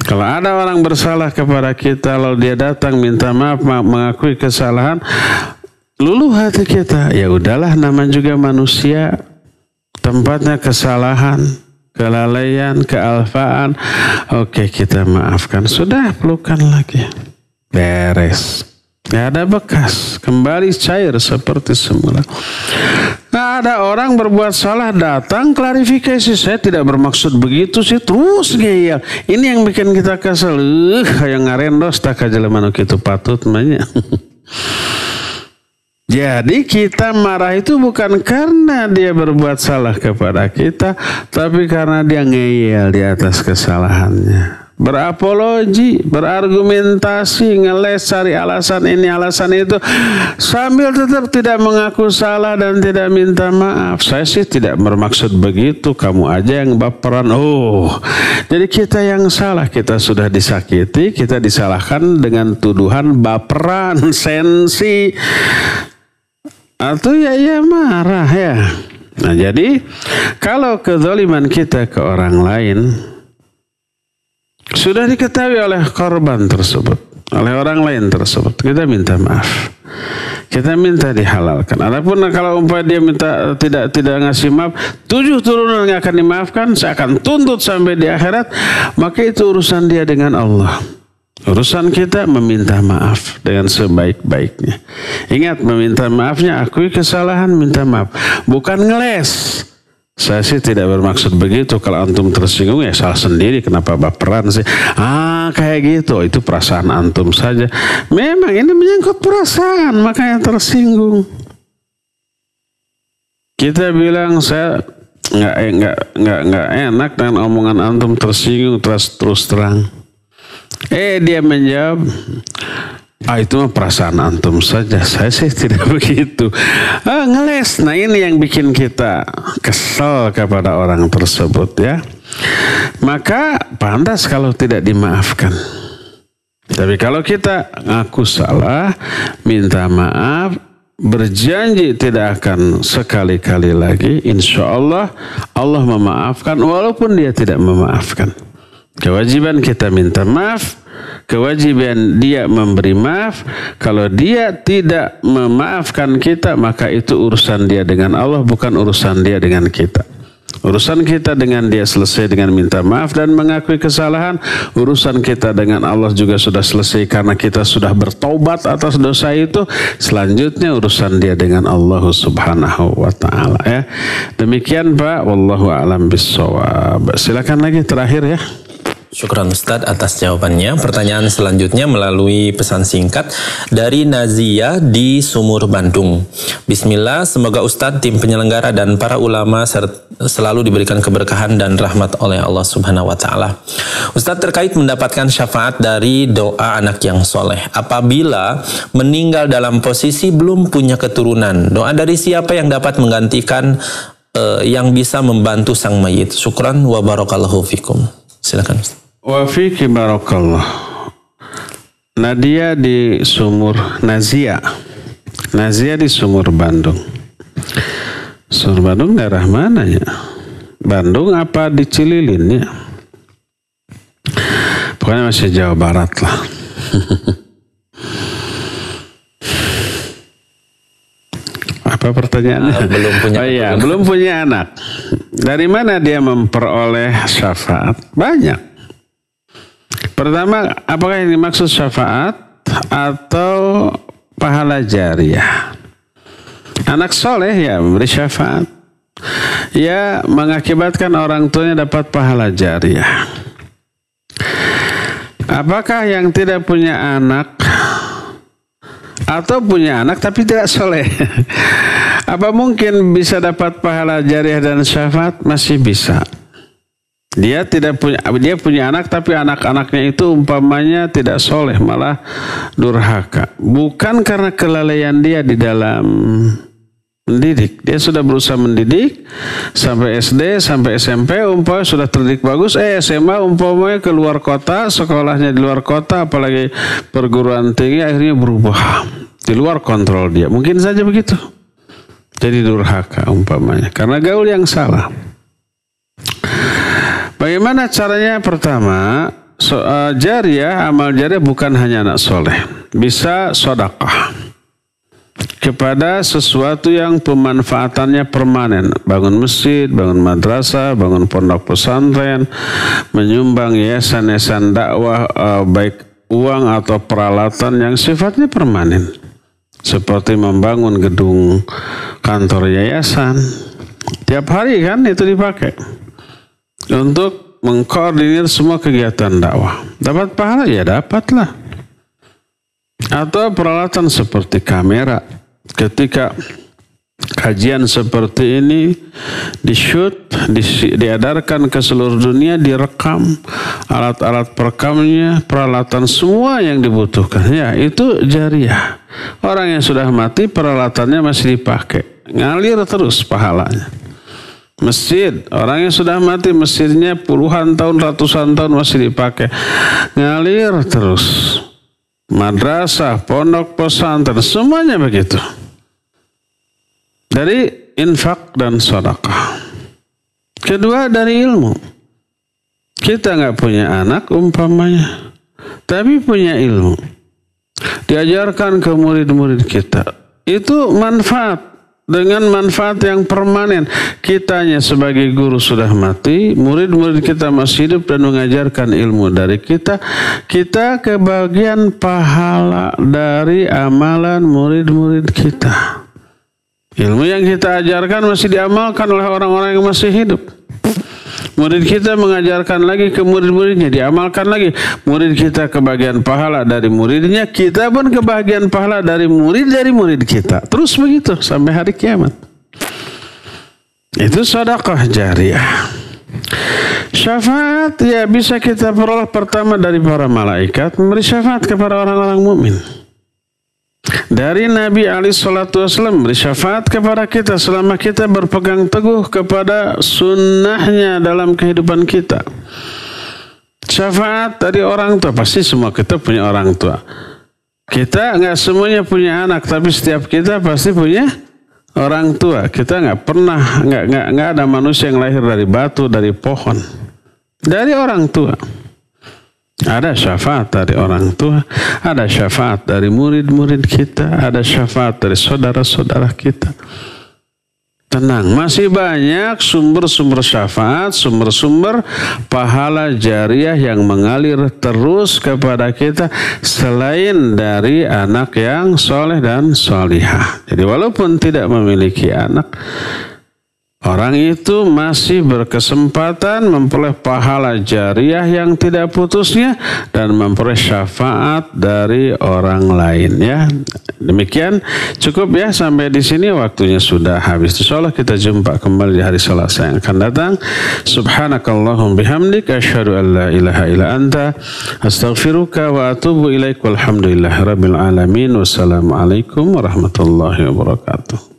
Kalau ada orang bersalah kepada kita, lalu dia datang minta maaf, mengakui kesalahan, luluh hati kita. Ya udahlah, namanya juga manusia, tempatnya kesalahan, kelalaian, kealfaan. Oke, kita maafkan. Sudah, pelukan lagi. Beres. Gak ada bekas. Kembali cair seperti semula. Nah, ada orang berbuat salah, datang klarifikasi, saya tidak bermaksud begitu sih, terus ngeyel. Ini yang bikin kita kesel. Kayak ngarendos tak kajelemanu kitu patut manya. Jadi kita marah itu bukan karena dia berbuat salah kepada kita, tapi karena dia ngeyel di atas kesalahannya. Berapologi, berargumentasi, ngeles, cari alasan ini, alasan itu, sambil tetap tidak mengaku salah dan tidak minta maaf. Saya sih tidak bermaksud begitu, kamu aja yang baperan. Oh, jadi kita yang salah, kita sudah disakiti, kita disalahkan dengan tuduhan baperan, sensi, atau ya marah ya. Nah, jadi kalau kezaliman kita ke orang lain sudah diketahui oleh korban tersebut, oleh orang lain tersebut, kita minta maaf. Kita minta dihalalkan. Adapun kalau umpamanya dia minta tidak ngasih maaf, 7 turunan yang akan dimaafkan, saya akan tuntut sampai di akhirat. Maka itu urusan dia dengan Allah. Urusan kita meminta maaf dengan sebaik-baiknya. Ingat, meminta maafnya akui kesalahan, minta maaf. Bukan ngeles. Saya sih tidak bermaksud begitu. Kalau antum tersinggung ya salah sendiri, kenapa baperan sih? Kayak gitu, itu perasaan antum saja. Memang ini menyangkut perasaan, makanya tersinggung. Kita bilang saya nggak enak dengan omongan antum, tersinggung terus terang. Dia menjawab, itu mah perasaan antum saja, saya sih tidak begitu. Ngeles. Nah, ini yang bikin kita kesel kepada orang tersebut ya. Maka pantas kalau tidak dimaafkan. Tapi kalau kita ngaku salah, minta maaf, berjanji tidak akan sekali-kali lagi, insya Allah Allah memaafkan walaupun dia tidak memaafkan. Kewajiban kita minta maaf, kewajiban dia memberi maaf. Kalau dia tidak memaafkan kita, maka itu urusan dia dengan Allah, bukan urusan dia dengan kita. Urusan kita dengan dia selesai dengan minta maaf dan mengakui kesalahan. Urusan kita dengan Allah juga sudah selesai karena kita sudah bertaubat atas dosa itu. Selanjutnya urusan dia dengan Allah Subhanahu wa Ta'ala ya. Demikian Pak, wallahu a'lam bissawab. Silakan lagi terakhir ya. Syukran Ustadz atas jawabannya. Pertanyaan selanjutnya melalui pesan singkat dari Nazia di Sumur, Bandung. Bismillah, semoga Ustadz, tim penyelenggara dan para ulama selalu diberikan keberkahan dan rahmat oleh Allah Subhanahu wa Ta'ala. Ustadz, terkait mendapatkan syafaat dari doa anak yang soleh, apabila meninggal dalam posisi belum punya keturunan, doa dari siapa yang dapat menggantikan yang bisa membantu sang mayit? Syukran wa barakallahu fikum. Silakan Ustadz. Wafiki barakallah. Nadia di Sumur, Nazia di Sumur, Bandung. Sumur Bandung daerah mana ya? Bandung apa di Cililin ya? Pokoknya masih Jawa Barat lah. Apa pertanyaannya? Belum punya anak. Dari mana dia memperoleh syafaat? Banyak. Pertama, apakah yang dimaksud syafaat atau pahala jariah? Anak soleh ya memberi syafaat, ya mengakibatkan orang tuanya dapat pahala jariah. Apakah yang tidak punya anak atau punya anak tapi tidak soleh? Apa mungkin bisa dapat pahala jariah dan syafaat? Masih bisa. Dia punya anak tapi anak-anaknya itu umpamanya tidak soleh, malah durhaka. Bukan karena kelalaian dia di dalam mendidik. Dia sudah berusaha mendidik sampai SD, sampai SMP, umpamanya sudah terdidik bagus. SMA umpamanya keluar kota, sekolahnya di luar kota, apalagi perguruan tinggi, akhirnya berubah di luar kontrol dia. Mungkin saja begitu. Jadi durhaka umpamanya karena gaul yang salah. Bagaimana caranya? Pertama, jariah, amal jariah bukan hanya anak soleh, bisa sodakah kepada sesuatu yang pemanfaatannya permanen, bangun masjid, bangun madrasah, bangun pondok pesantren, menyumbang yayasan-yayasan dakwah, baik uang atau peralatan yang sifatnya permanen. Seperti membangun gedung kantor yayasan. Tiap hari kan itu dipakai. Untuk mengkoordinir semua kegiatan dakwah. Dapat pahala? Ya dapatlah. Atau peralatan seperti kamera. Ketika kajian seperti ini di-shoot, diedarkan ke seluruh dunia, direkam, alat-alat perekamnya, peralatan semua yang dibutuhkan. Ya, itu jariah. Orang yang sudah mati peralatannya masih dipakai. Ngalir terus pahalanya. Masjid, orang yang sudah mati masjidnya puluhan tahun, ratusan tahun masih dipakai. Ngalir terus. Madrasah, pondok pesantren, semuanya begitu. Dari infak dan sedekah. Kedua, dari ilmu. Kita nggak punya anak umpamanya, tapi punya ilmu. Diajarkan ke murid-murid kita. itu manfaat. Dengan manfaat yang permanen. Kitanya sebagai guru sudah mati, murid-murid kita masih hidup dan mengajarkan ilmu dari kita. Kita kebagian pahala dari amalan murid-murid kita. Ilmu yang kita ajarkan masih diamalkan oleh orang-orang yang masih hidup. Murid kita mengajarkan lagi ke murid-muridnya, diamalkan lagi. Murid kita kebagian pahala dari muridnya, kita pun kebagian pahala dari murid kita. Terus begitu sampai hari kiamat. Itu sedekah jariah. Syafaat ya bisa kita peroleh pertama dari para malaikat, memberi syafaat kepada orang-orang mukmin. Dari Nabi SAW beri syafaat kepada kita selama kita berpegang teguh kepada sunnahnya dalam kehidupan kita. Syafaat dari orang tua, pasti semua kita punya orang tua. Kita nggak semuanya punya anak, tapi setiap kita pasti punya orang tua. Kita nggak pernah, nggak ada manusia yang lahir dari batu, dari pohon, dari orang tua. Ada syafaat dari orang tua, ada syafaat dari murid-murid kita, ada syafaat dari saudara-saudara kita. Tenang, masih banyak sumber-sumber syafaat, sumber-sumber pahala jariah yang mengalir terus kepada kita selain dari anak yang soleh dan solihah. Jadi walaupun tidak memiliki anak, orang itu masih berkesempatan memperoleh pahala jariah yang tidak putusnya dan memperoleh syafaat dari orang lain ya. Demikian cukup ya sampai di sini, waktunya sudah habis. Insyaallah kita jumpa kembali di hari Selasa yang akan datang. Subhanakallahum bihamdik asyhadu an la ilaha illa anta astaghfiruka wa atubu ilaik. Walhamdulillahirabbil alamin. Wassalamualaikum warahmatullahi wabarakatuh.